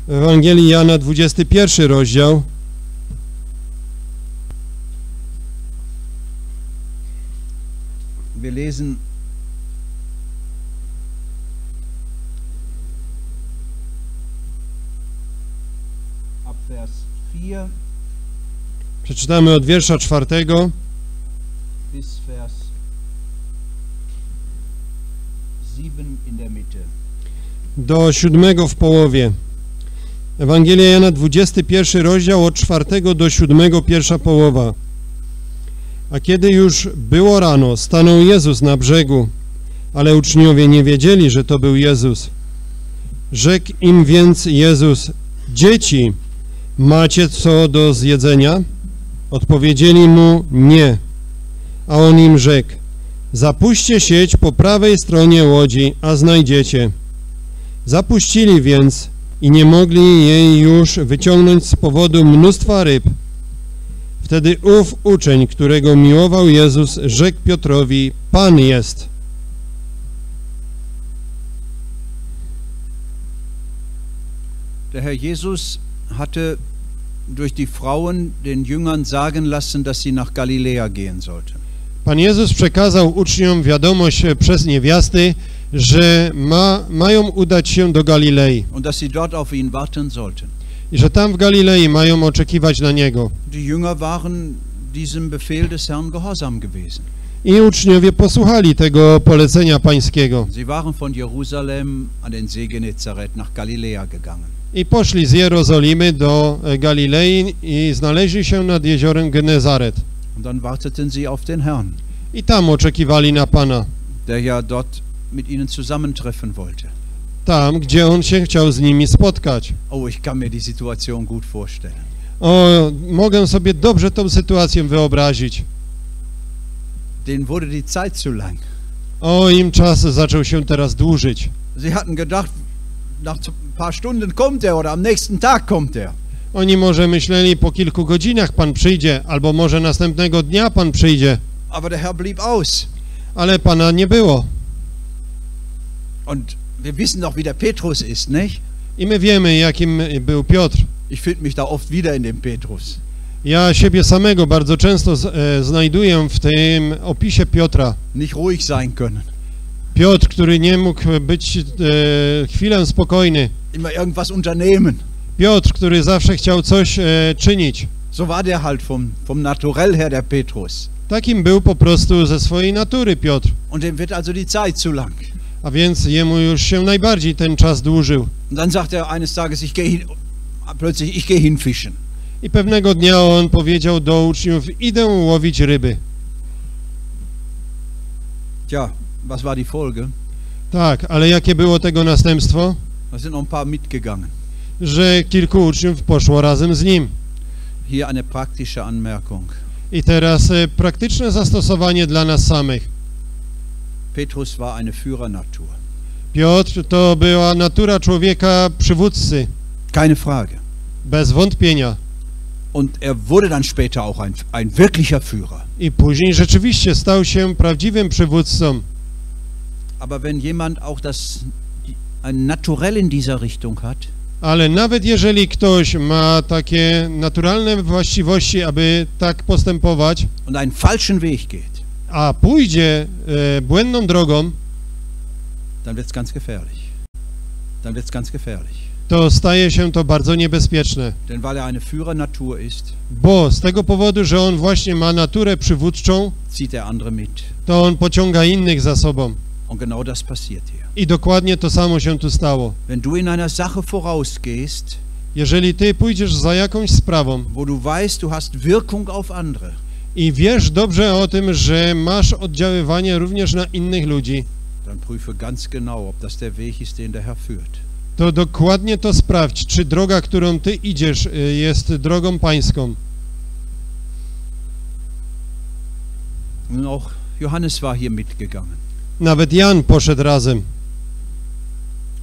W Ewangelii Jana 21 rozdział. Wir lesen ab Vers 4. Przeczytamy od wiersza 4. Bis Vers 7 in der Mitte. Do 7 w połowie. Ewangelia Jana 21 rozdział od 4 do 7, pierwsza połowa. A kiedy już było rano, stanął Jezus na brzegu, ale uczniowie nie wiedzieli, że to był Jezus. Rzekł im więc Jezus: dzieci, macie co do zjedzenia? Odpowiedzieli mu: nie. A on im rzekł: zapuśćcie sieć po prawej stronie łodzi, a znajdziecie. Zapuścili więc i nie mogli jej już wyciągnąć z powodu mnóstwa ryb. Wtedy ów uczeń, którego miłował Jezus, rzekł Piotrowi: Pan jest. Der Herr Jesus hatte durch die Frauen den Jüngern sagen lassen, dass sie nach Galiläa gehen sollten. Pan Jezus przekazał uczniom wiadomość przez niewiasty, że mają udać się do Galilei. Und dass sie dort auf ihn warten sollten. I że tam w Galilei mają oczekiwać na Niego. I uczniowie posłuchali tego polecenia Pańskiego. I poszli z Jerozolimy do Galilei i znaleźli się nad jeziorem Genezaret. I tam oczekiwali na Pana, tam, gdzie on się chciał z nimi spotkać. O, mogę sobie dobrze tą sytuację wyobrazić. O, im czas zaczął się teraz dłużyć. Oni może myśleli, po kilku godzinach Pan przyjdzie, albo może następnego dnia Pan przyjdzie. Ale Pana nie było. Wir wissen doch, wie der Petrus ist, nicht? I my wiemy, jakim był Piotr. Ich finde mich da oft wieder in dem Petrus. Ja siebie samego bardzo często znajduję w tym opisie Piotra. Nicht ruhig sein können. Piotr, który nie mógł być chwilę spokojny. Immer irgendwas unternehmen. Piotr, który zawsze chciał coś czynić. So war der halt vom Naturell her der Petrus. Takim był po prostu ze swojej natury Piotr. Und dem wird also die Zeit zu lang. A więc jemu już się najbardziej ten czas dłużył. I pewnego dnia on powiedział do uczniów: idę łowić ryby. Tak, ale jakie było tego następstwo? Że kilku uczniów poszło razem z nim. I teraz praktyczne zastosowanie dla nas samych. Petrus war eine Führernatur. Piotr to była natura człowieka przywódcy. Keine Frage. Bez wątpienia. Und er wurde dann später auch ein wirklicher Führer. I później rzeczywiście stał się prawdziwym przywódcą. Aber wenn jemand auch ein Naturell in dieser Richtung hat, Ale nawet jeżeli ktoś ma takie naturalne właściwości, aby tak postępować, und einen falschen Weg geht, a pójdzie błędną drogą, dann wird's ganz gefährlich. Dann wird's ganz gefährlich. To staje się to bardzo niebezpieczne. Denn weil er eine Führernatur ist, bo z tego powodu, że on właśnie ma naturę przywódczą, zieht er andere mit. To on pociąga innych za sobą. Und genau das passiert hier. I dokładnie to samo się tu stało. Wenn du in einer Sache vorausgehst, jeżeli ty pójdziesz za jakąś sprawą, wo du weißt, du hast Wirkung auf andere, i wiesz dobrze o tym, że masz oddziaływanie również na innych ludzi, dann prüfe ganz genau, ob das der Weg ist, den der Herr führt. To dokładnie to sprawdź, czy droga, którą ty idziesz, jest drogą pańską. Auch Johannes war hier mitgegangen. Nawet Jan poszedł razem.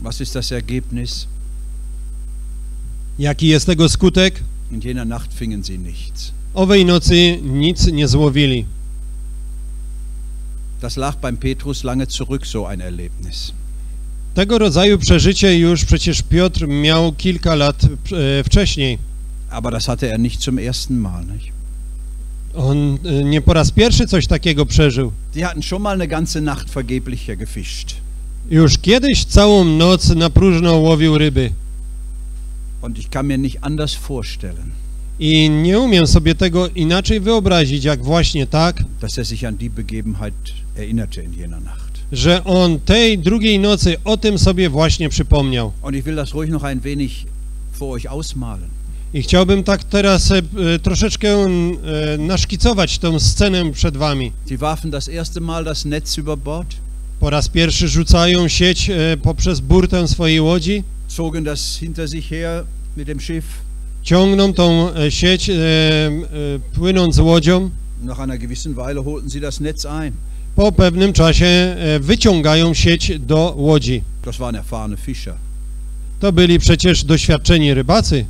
Was ist das Ergebnis? Jaki jest tego skutek? In jener Nacht fingen sie nichts. Owej nocy nic nie złowili. Das lag beim Petrus lange zurück, so ein Erlebnis. Tego rodzaju przeżycie już przecież Piotr miał kilka lat wcześniej. Aber das hatte er nicht zum ersten Mal, nicht? On nie po raz pierwszy coś takiego przeżył. Die hatten schon mal eine ganze Nacht vergeblich gefischt. Już kiedyś całą noc na próżno łowił ryby. Und ich kann mir nicht anders vorstellen. I nie umiem sobie tego inaczej wyobrazić, jak właśnie tak, dass er sich an die Begebenheit erinnerte in jener Nacht. Że on tej drugiej nocy o tym sobie właśnie przypomniał. I chciałbym tak teraz troszeczkę naszkicować tą scenę przed wami. Po raz pierwszy rzucają sieć poprzez burtę swojej łodzi. Ciągną tą sieć płynąc łodzią. Po pewnym czasie wyciągają sieć do łodzi. To byli przecież doświadczeni rybacy.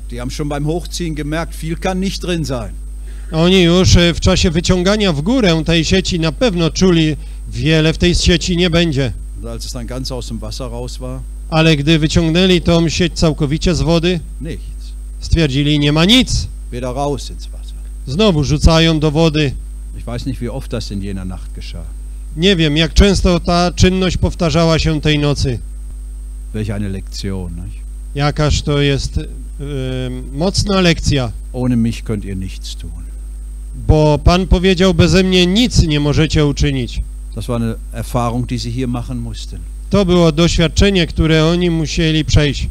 Oni już w czasie wyciągania w górę tej sieci na pewno czuli, wiele w tej sieci nie będzie. Ale gdy wyciągnęli tą sieć całkowicie z wody, stwierdzili, nie ma nic. Znowu rzucają do wody. Nie wiem, jak często ta czynność powtarzała się tej nocy. Jakaż to jest mocna lekcja. Bo Pan powiedział, beze mnie nic nie możecie uczynić. To było doświadczenie, które oni musieli przejść.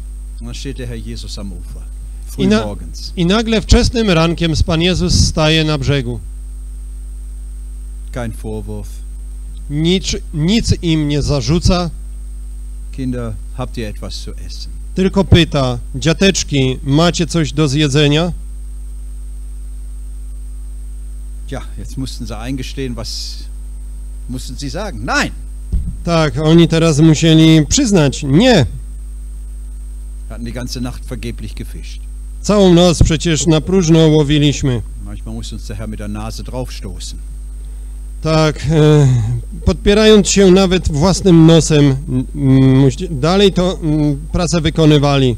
I nagle wczesnym rankiem Pan Jezus staje na brzegu. Kein Vorwurf. Nic im nie zarzuca. Kinder, habt ihr etwas zu essen? Tylko pyta, dziateczki, macie coś do zjedzenia? Ja, jetzt mussten sie eingestehen, was mussten sie sagen? Nein! Tak, oni teraz musieli przyznać, nie. Hatten die ganze Nacht vergeblich gefischt. Całą noc przecież na próżno łowiliśmy. Manchmal muss uns der Herr mit der Nase draufstoßen. Tak, podpierając się nawet własnym nosem, dalej to pracę wykonywali.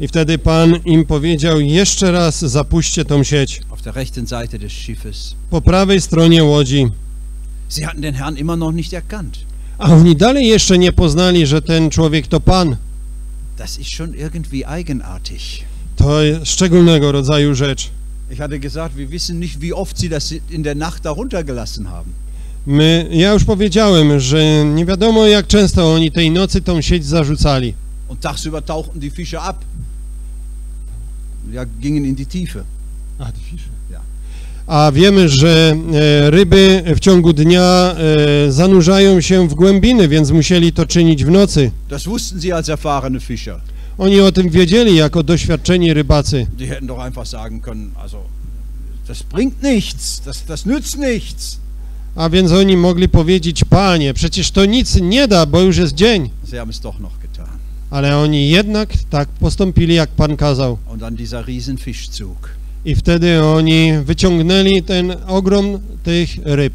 I wtedy Pan im powiedział, jeszcze raz zapuśćcie tą sieć po prawej stronie łodzi. A oni dalej jeszcze nie poznali, że ten człowiek to Pan. Das ist schon irgendwie eigenartig. To szczególnego rodzaju rzecz. Ja już powiedziałem, że nie wiadomo, jak często oni tej nocy tą sieć zarzucali. A wiemy, że ryby w ciągu dnia zanurzają się w głębiny, więc musieli to czynić w nocy. Das wussten sie als erfahrene Fischer. Oni o tym wiedzieli jako doświadczeni rybacy. Die hätten doch einfach sagen können, also das bringt nichts, das nützt nichts. A więc oni mogli powiedzieć, Panie, przecież to nic nie da, bo już jest dzień. Sie haben es doch noch getan. Ale oni jednak tak postąpili, jak Pan kazał. Und dann dieser Riesenfischzug. I wtedy oni wyciągnęli ten ogrom tych ryb.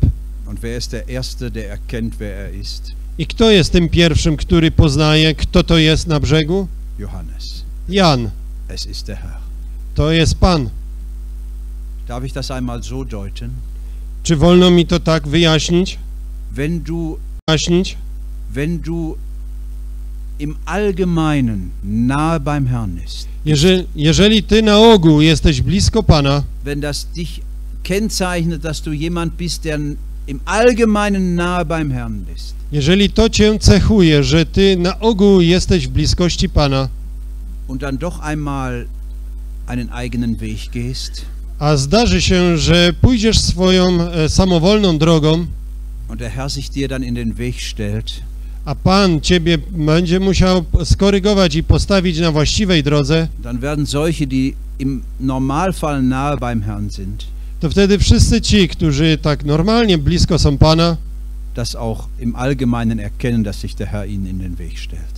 I kto jest tym pierwszym, który poznaje, kto to jest na brzegu? Johannes. Jan. Es ist der Herr. To jest Pan. Darf ich das einmal so deuten? Czy wolno mi to tak wyjaśnić? Wenn du im Allgemeinen nahe beim Herrn ist. Jeżeli ty na ogół jesteś blisko Pana, wenn das dich kennzeichnet, dass du jemand bist, der im Allgemeinen nahe beim Herrn bist. Jeżeli to cię cechuje, że ty na ogół jesteś w bliskości Pana, und dann doch einmal einen eigenen Weg gehst. A zdarzy się, że pójdziesz swoją samowolną drogą, und der Herr sich dir dann in den Weg stellt. A Pan ciebie będzie musiał skorygować i postawić na właściwej drodze, dann werden solche, die im Normalfall nahe beim Herrn sind, to wtedy wszyscy ci, którzy tak normalnie blisko są Pana, das auch im Allgemeinen erkennen, dass sich der Herr ihnen in den Weg stellt.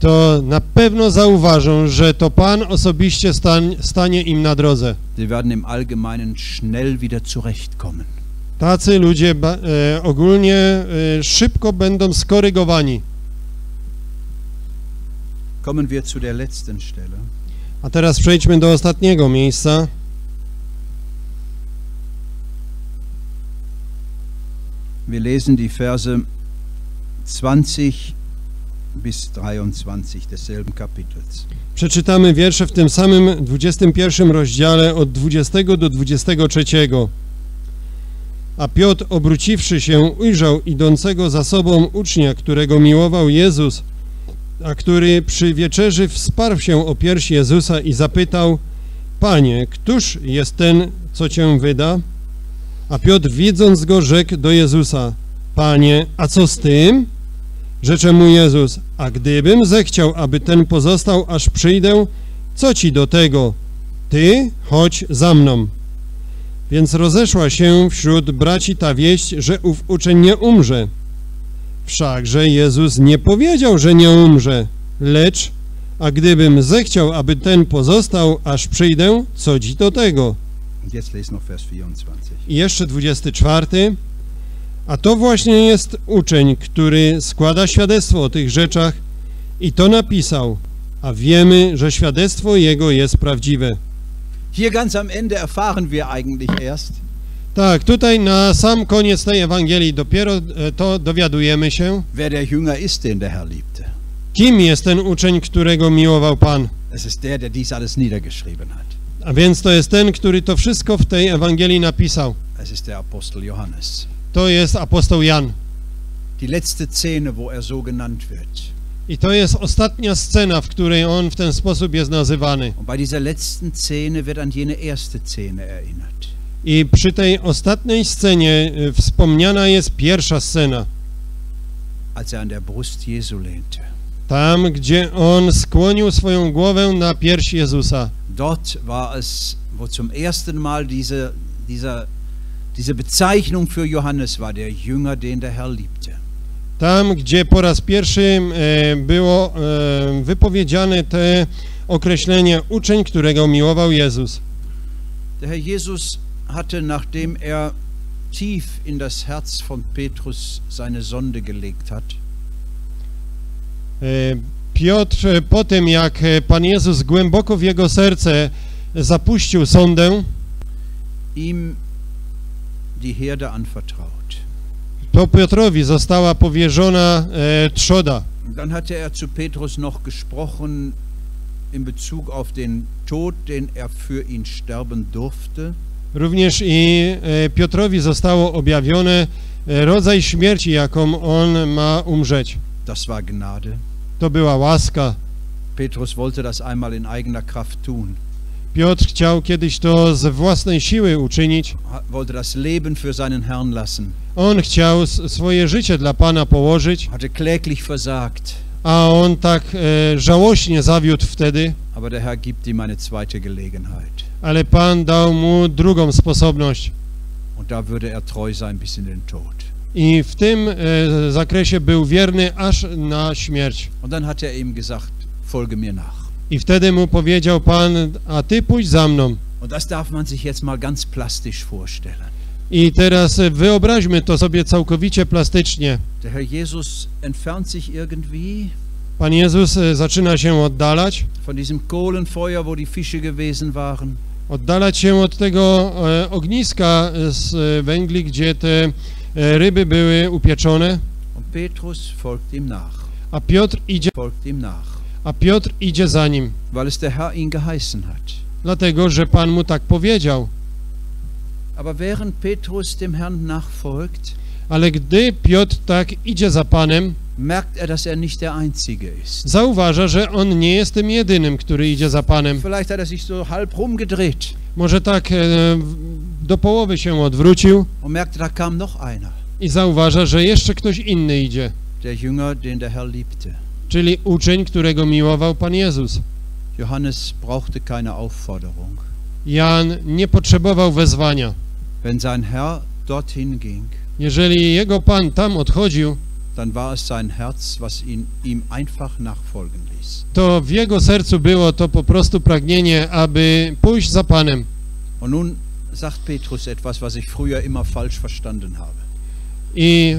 To na pewno zauważą, że to Pan osobiście stanie im na drodze. Sie werden im Allgemeinen schnell wieder zurechtkommen. Tacy ludzie ogólnie szybko będą skorygowani. Kommen wir zu der letzten Stelle. A teraz przejdźmy do ostatniego miejsca. Wir lesen die Verse 20 bis 23 desselben Kapitels. Przeczytamy wiersze w tym samym 21 rozdziale od 20 do 23. A Piotr, obróciwszy się, ujrzał idącego za sobą ucznia, którego miłował Jezus, a który przy wieczerzy wsparł się o piersi Jezusa i zapytał: Panie, któż jest ten, co cię wyda? A Piotr, widząc go, rzekł do Jezusa: Panie, a co z tym? Rzecze mu Jezus: a gdybym zechciał, aby ten pozostał, aż przyjdę, co ci do tego? Ty chodź za mną. Więc rozeszła się wśród braci ta wieść, że ów uczeń nie umrze. Wszakże Jezus nie powiedział, że nie umrze, lecz: a gdybym zechciał, aby ten pozostał, aż przyjdę, co ci do tego? I jeszcze 24. A to właśnie jest uczeń, który składa świadectwo o tych rzeczach i to napisał, a wiemy, że świadectwo jego jest prawdziwe. Hier ganz am Ende erfahren wir eigentlich erst. Tak, tutaj na sam koniec tej Ewangelii dopiero to dowiadujemy się. Wer der Jünger ist, den der Herr liebte. Kim jest ten uczeń, którego miłował Pan? Es ist der, der dies alles niedergeschrieben hat. A więc to jest ten, który to wszystko w tej Ewangelii napisał. Es ist der Apostel Johannes. To jest apostoł Jan. Die letzte Szene, wo er so genannt wird. I to jest ostatnia scena, w której on w ten sposób jest nazywany. Und bei dieser letzten Szene wird an jene erste Szene erinnert. I przy tej ostatniej scenie wspomniana jest pierwsza scena. Als er an der Brust Jesu lehnte. Tam, gdzie on skłonił swoją głowę na pierś Jezusa. Dort war es, wo zum ersten Mal diese Bezeichnung für Johannes war, der Jünger, den der Herr liebte. Tam, gdzie po raz pierwszy było wypowiedziane to określenie uczeń, którego miłował Jezus. Der Herr Jesus hatte, nachdem er tief in das Herz von Petrus seine Sonde gelegt hat. Piotr, po tym jak Pan Jezus głęboko w jego serce zapuścił sondę, im die Herde anvertraut. To Piotrowi została powierzona trzoda. Dann hatte er zu Petrus noch gesprochen in Bezug auf den Tod, den er für ihn sterben durfte. Również i Piotrowi zostało objawione rodzaj śmierci, jaką on ma umrzeć. Das war Gnade. To była łaska. Petrus wollte das einmal in eigener Kraft tun. Piotr chciał kiedyś to z własnej siły uczynić. Wollte das Leben für seinen Herrn lassen. On chciał swoje życie dla Pana położyć. Hatte kläglich versagt. A on tak żałośnie zawiódł wtedy. Aber der Herr gibt ihm eine zweite Gelegenheit. Ale Pan dał mu drugą sposobność. Und da würde er treu sein bis in den Tod. I w tym zakresie był wierny aż na śmierć. Und dann hat er ihm gesagt: Folge mir nach. I wtedy mu powiedział Pan: a ty pójdź za mną. Und das darf man sich jetzt mal ganz plastisch vorstellen. I teraz wyobraźmy to sobie całkowicie plastycznie. Pan Jezus zaczyna się oddalać. Oddalać się od tego ogniska z węgli, gdzie te ryby były upieczone. A Piotr idzie za nim. Dlatego, że Pan mu tak powiedział. Ale gdy Piotr tak idzie za Panem, zauważa, że on nie jest tym jedynym, który idzie za Panem. Może tak do połowy się odwrócił i zauważa, że jeszcze ktoś inny idzie. Czyli uczeń, którego miłował Pan Jezus. Johannes brauchte keine Aufforderung. Jan nie potrzebował wezwania. Wenn sein Herr dorthin ging, jeżeli jego Pan tam odchodził, dann war es sein Herz, was ihm einfach nachfolgen ließ. To w jego sercu było to po prostu pragnienie, aby pójść za Panem. Und nun sagt Petrus etwas, was ich früher immer falsch verstanden habe. I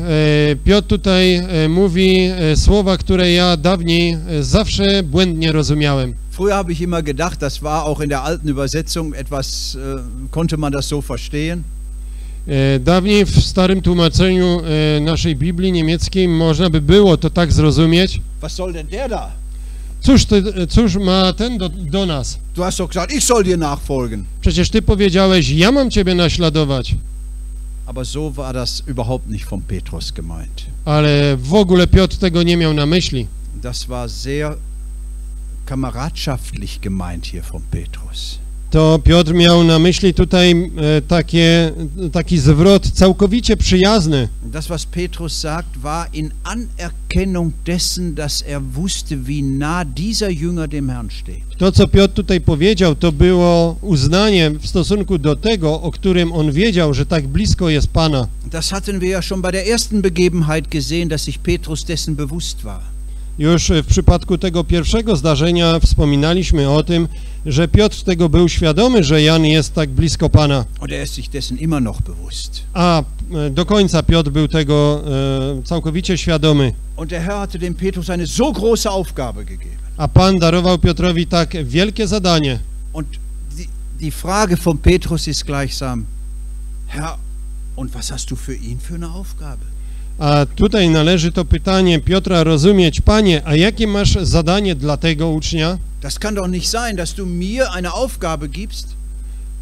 Piotr tutaj mówi słowa, które ja dawniej zawsze błędnie rozumiałem. Früher habe ich immer gedacht, das war auch in der alten Übersetzung etwas, konnte man das so verstehen. Dawniej w starym tłumaczeniu naszej Biblii niemieckiej można by było to tak zrozumieć. Was soll denn der da? Cóż ma ten do nas? Du hast doch gesagt, ich soll dir nachfolgen. Przecież ty powiedziałeś, ja mam ciebie naśladować. Aber so war das überhaupt nicht von Petrus gemeint. Ale w ogóle Piotr tego nie miał na myśli. Das war sehr kameradschaftlich gemeint hier von Petrus. To Piotr miał na myśli tutaj taki zwrot całkowicie przyjazny. Das was Petrus sagt war in Anerkennung dessen, dass er wusste, wie nah dieser Jünger dem Herrn steht. To co Piotr tutaj powiedział, to było uznanie w stosunku do tego, o którym on wiedział, że tak blisko jest Pana. Das hatten wir ja schon bei der ersten Begebenheit gesehen, dass sich Petrus dessen bewusst war. Już w przypadku tego pierwszego zdarzenia wspominaliśmy o tym, że Piotr tego był świadomy, że Jan jest tak blisko Pana. A do końca Piotr był tego całkowicie świadomy. A Pan darował Piotrowi tak wielkie zadanie. Die Frage von Petrus ist gleichsam: Herr, und was hast du für ihn für eine Aufgabe? A tutaj należy to pytanie Piotra rozumieć: Panie, a jakie masz zadanie dla tego ucznia?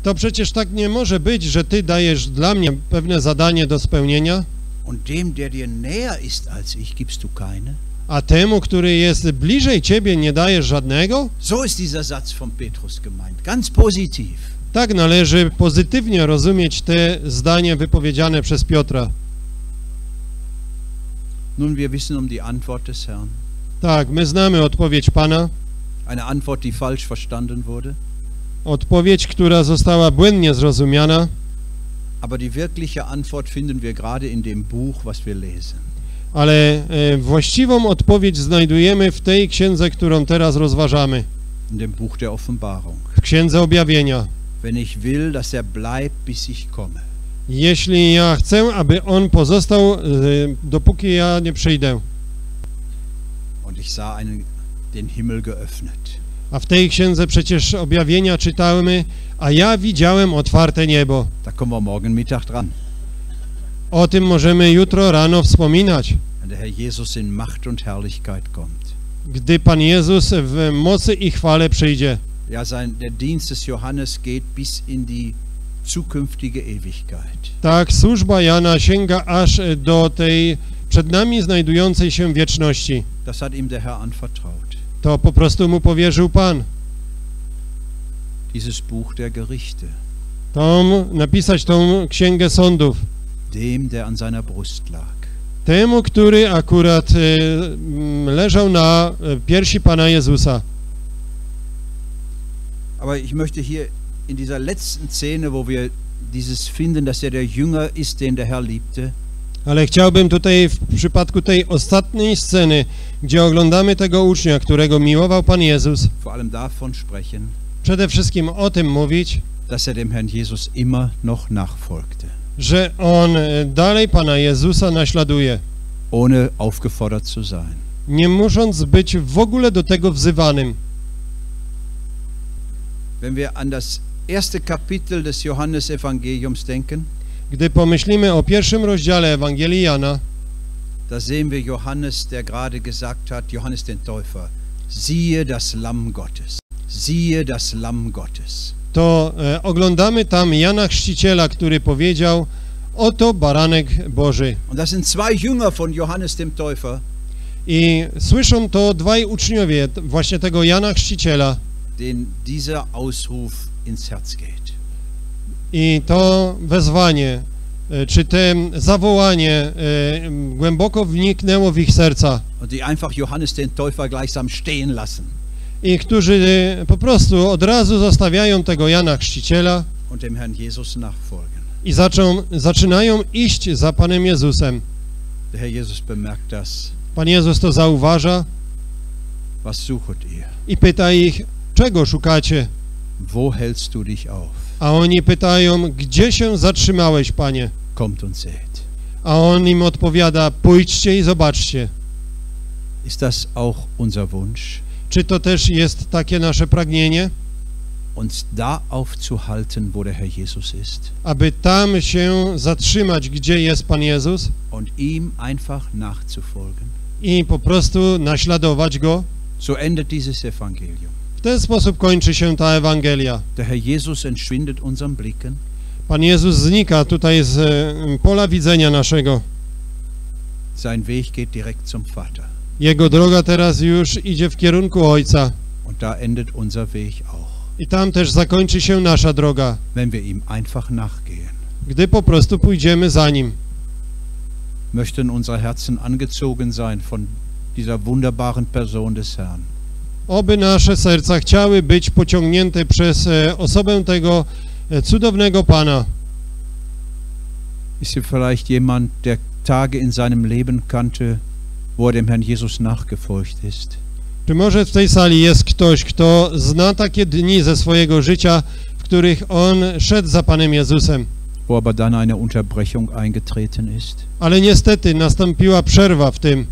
To przecież tak nie może być, że Ty dajesz dla mnie pewne zadanie do spełnienia, a temu, który jest bliżej Ciebie, nie dajesz żadnego? Tak należy pozytywnie rozumieć te zdanie wypowiedziane przez Piotra. Nun, wir wissen um die Antwort des Herrn. Tak, my znamy odpowiedź Pana. Eine Antwort, die falsch verstanden wurde. Odpowiedź, która została błędnie zrozumiana. Aber die wirkliche Antwort finden wir gerade in dem Buch, was wir lesen. Ale właściwą odpowiedź znajdujemy w tej księdze, którą teraz rozważamy. In dem Buch der Offenbarung. W Księdze Objawienia. Wenn ich will, dass er bleibt, bis ich komme. Jeśli ja chcę, aby on pozostał, dopóki ja nie przyjdę. A w tej księdze przecież objawienia czytamy, a ja widziałem otwarte niebo. O tym możemy jutro rano wspominać. Gdy Pan Jezus w mocy i chwale przyjdzie. Ja, der Dienst des Johannes geht bis in die zukünftige Ewigkeit. Tak, służba Jana sięga aż do tej przed nami znajdującej się wieczności. Das hat ihm der Herr anvertraut. To po prostu mu powierzył Pan. Dieses Buch der Gerichte. Napisać tą księgę sądów. Dem, der an seiner Brust lag. Temu, który akurat leżał na piersi Pana Jezusa. Aber ich möchte hier in dieser letzten Szene, wo wir dieses finden, dass er der Jünger ist, den der Herr liebte. Ale chciałbym tutaj w przypadku tej ostatniej sceny, gdzie oglądamy tego ucznia, którego miłował Pan Jezus, vor allem davon sprechen, przede wszystkim o tym mówić, dass er dem Herrn Jesus immer noch nachfolgte. że on dalej Pana Jezusa naśladuje. Ohne aufgefordert zu sein. Nie musząc być w ogóle do tego wzywanym. Wenn wir an das erste Kapitel des Johannesevangeliums denken, gdy pomyślimy o pierwszym rozdziale Ewangelii Jana, da sehen wir Johannes, der gerade gesagt hat, Johannes den Täufer, siehe das Lamm Gottes, siehe das Lamm Gottes. To oglądamy tam Jana Chrzciciela, który powiedział, oto baranek Boży. Und das sind zwei Jünger von Johannes dem Täufer. I słyszą to dwaj uczniowie właśnie tego Jana Chrzciciela, den dieser Ausruf ins Herz geht. I to wezwanie, czy to zawołanie głęboko wniknęło w ich serca. Und die einfach Johannes den Täufer gleichsam stehen lassen. I którzy po prostu od razu zostawiają tego Jana Chrzciciela und dem Herrn Jesus nachfolgen. I zaczynają iść za Panem Jezusem. Der Herr Jesus bemerkt das. Pan Jezus to zauważa. Was sucht ihr? I pyta ich, czego szukacie? Wo hältst du dich auf? A oni pytają, gdzie się zatrzymałeś, Panie? Kommt und seht. A on im odpowiada, pójdźcie i zobaczcie. Ist das auch unser Wunsch? Czy to też jest takie nasze pragnienie? Uns da aufzuhalten, wo der Herr Jesus ist. Aby tam się zatrzymać, gdzie jest Pan Jezus. Und ihm einfach nachzufolgen. I po prostu naśladować Go. So endet dieses Evangelium. W ten sposób kończy się ta Ewangelia. Der Herr Jesus entschwindet unseren Blicken. Pan Jezus znika tutaj z pola widzenia naszego. Sein Weg geht direkt zum Vater. Jego droga teraz już idzie w kierunku Ojca. Und da endet unser Weg auch. I tam też zakończy się nasza droga, wenn wir ihm einfach nachgehen. Gdy po prostu pójdziemy za Nim. Möchten unsere Herzen angezogen sein von dieser wunderbaren Person des Herrn. Oby nasze serca chciały być pociągnięte przez osobę tego cudownego Pana. Ist vielleicht jemand, der Tage in seinem Leben kannte, wo er dem Herrn Jesus nachgefolgt ist? Czy może w tej sali jest ktoś, kto zna takie dni ze swojego życia, w których on szedł za Panem Jezusem? Wo aber dann eine Unterbrechung eingetreten ist? Ale niestety nastąpiła przerwa w tym.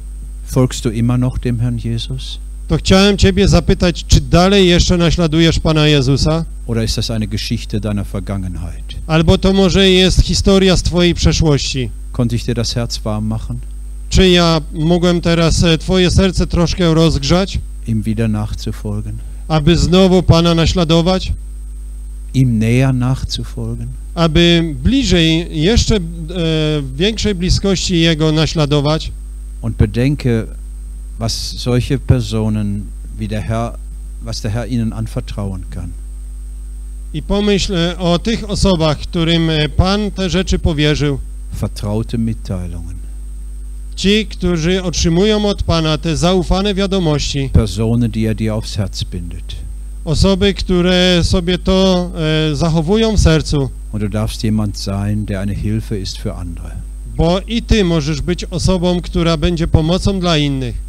Folgst du immer noch dem Herrn Jesus? To chciałem Ciebie zapytać, czy dalej jeszcze naśladujesz Pana Jezusa? Oder ist das eine Geschichte deiner Vergangenheit? Albo to może jest historia z Twojej przeszłości. Konnte ich dir das Herz warm machen? Czy ja mogłem teraz Twoje serce troszkę rozgrzać? Im wieder nachzufolgen. Aby znowu Pana naśladować? Im näher nachzufolgen. Aby bliżej, jeszcze w większej bliskości Jego naśladować? Und bedenke, was solche Personen wie der Herr, was der Herr ihnen anvertrauen kann. I pomyśl o tych osobach, którym Pan te rzeczy powierzył. Vertraute Mitteilungen. Ci, którzy otrzymują od Pana te zaufane wiadomości. Personen, die er dir aufs Herz bindet. Osoby, które sobie to zachowują w sercu. Und du darfst jemand sein, der eine Hilfe ist für andere. Bo i Ty możesz być osobą, która będzie pomocą dla innych.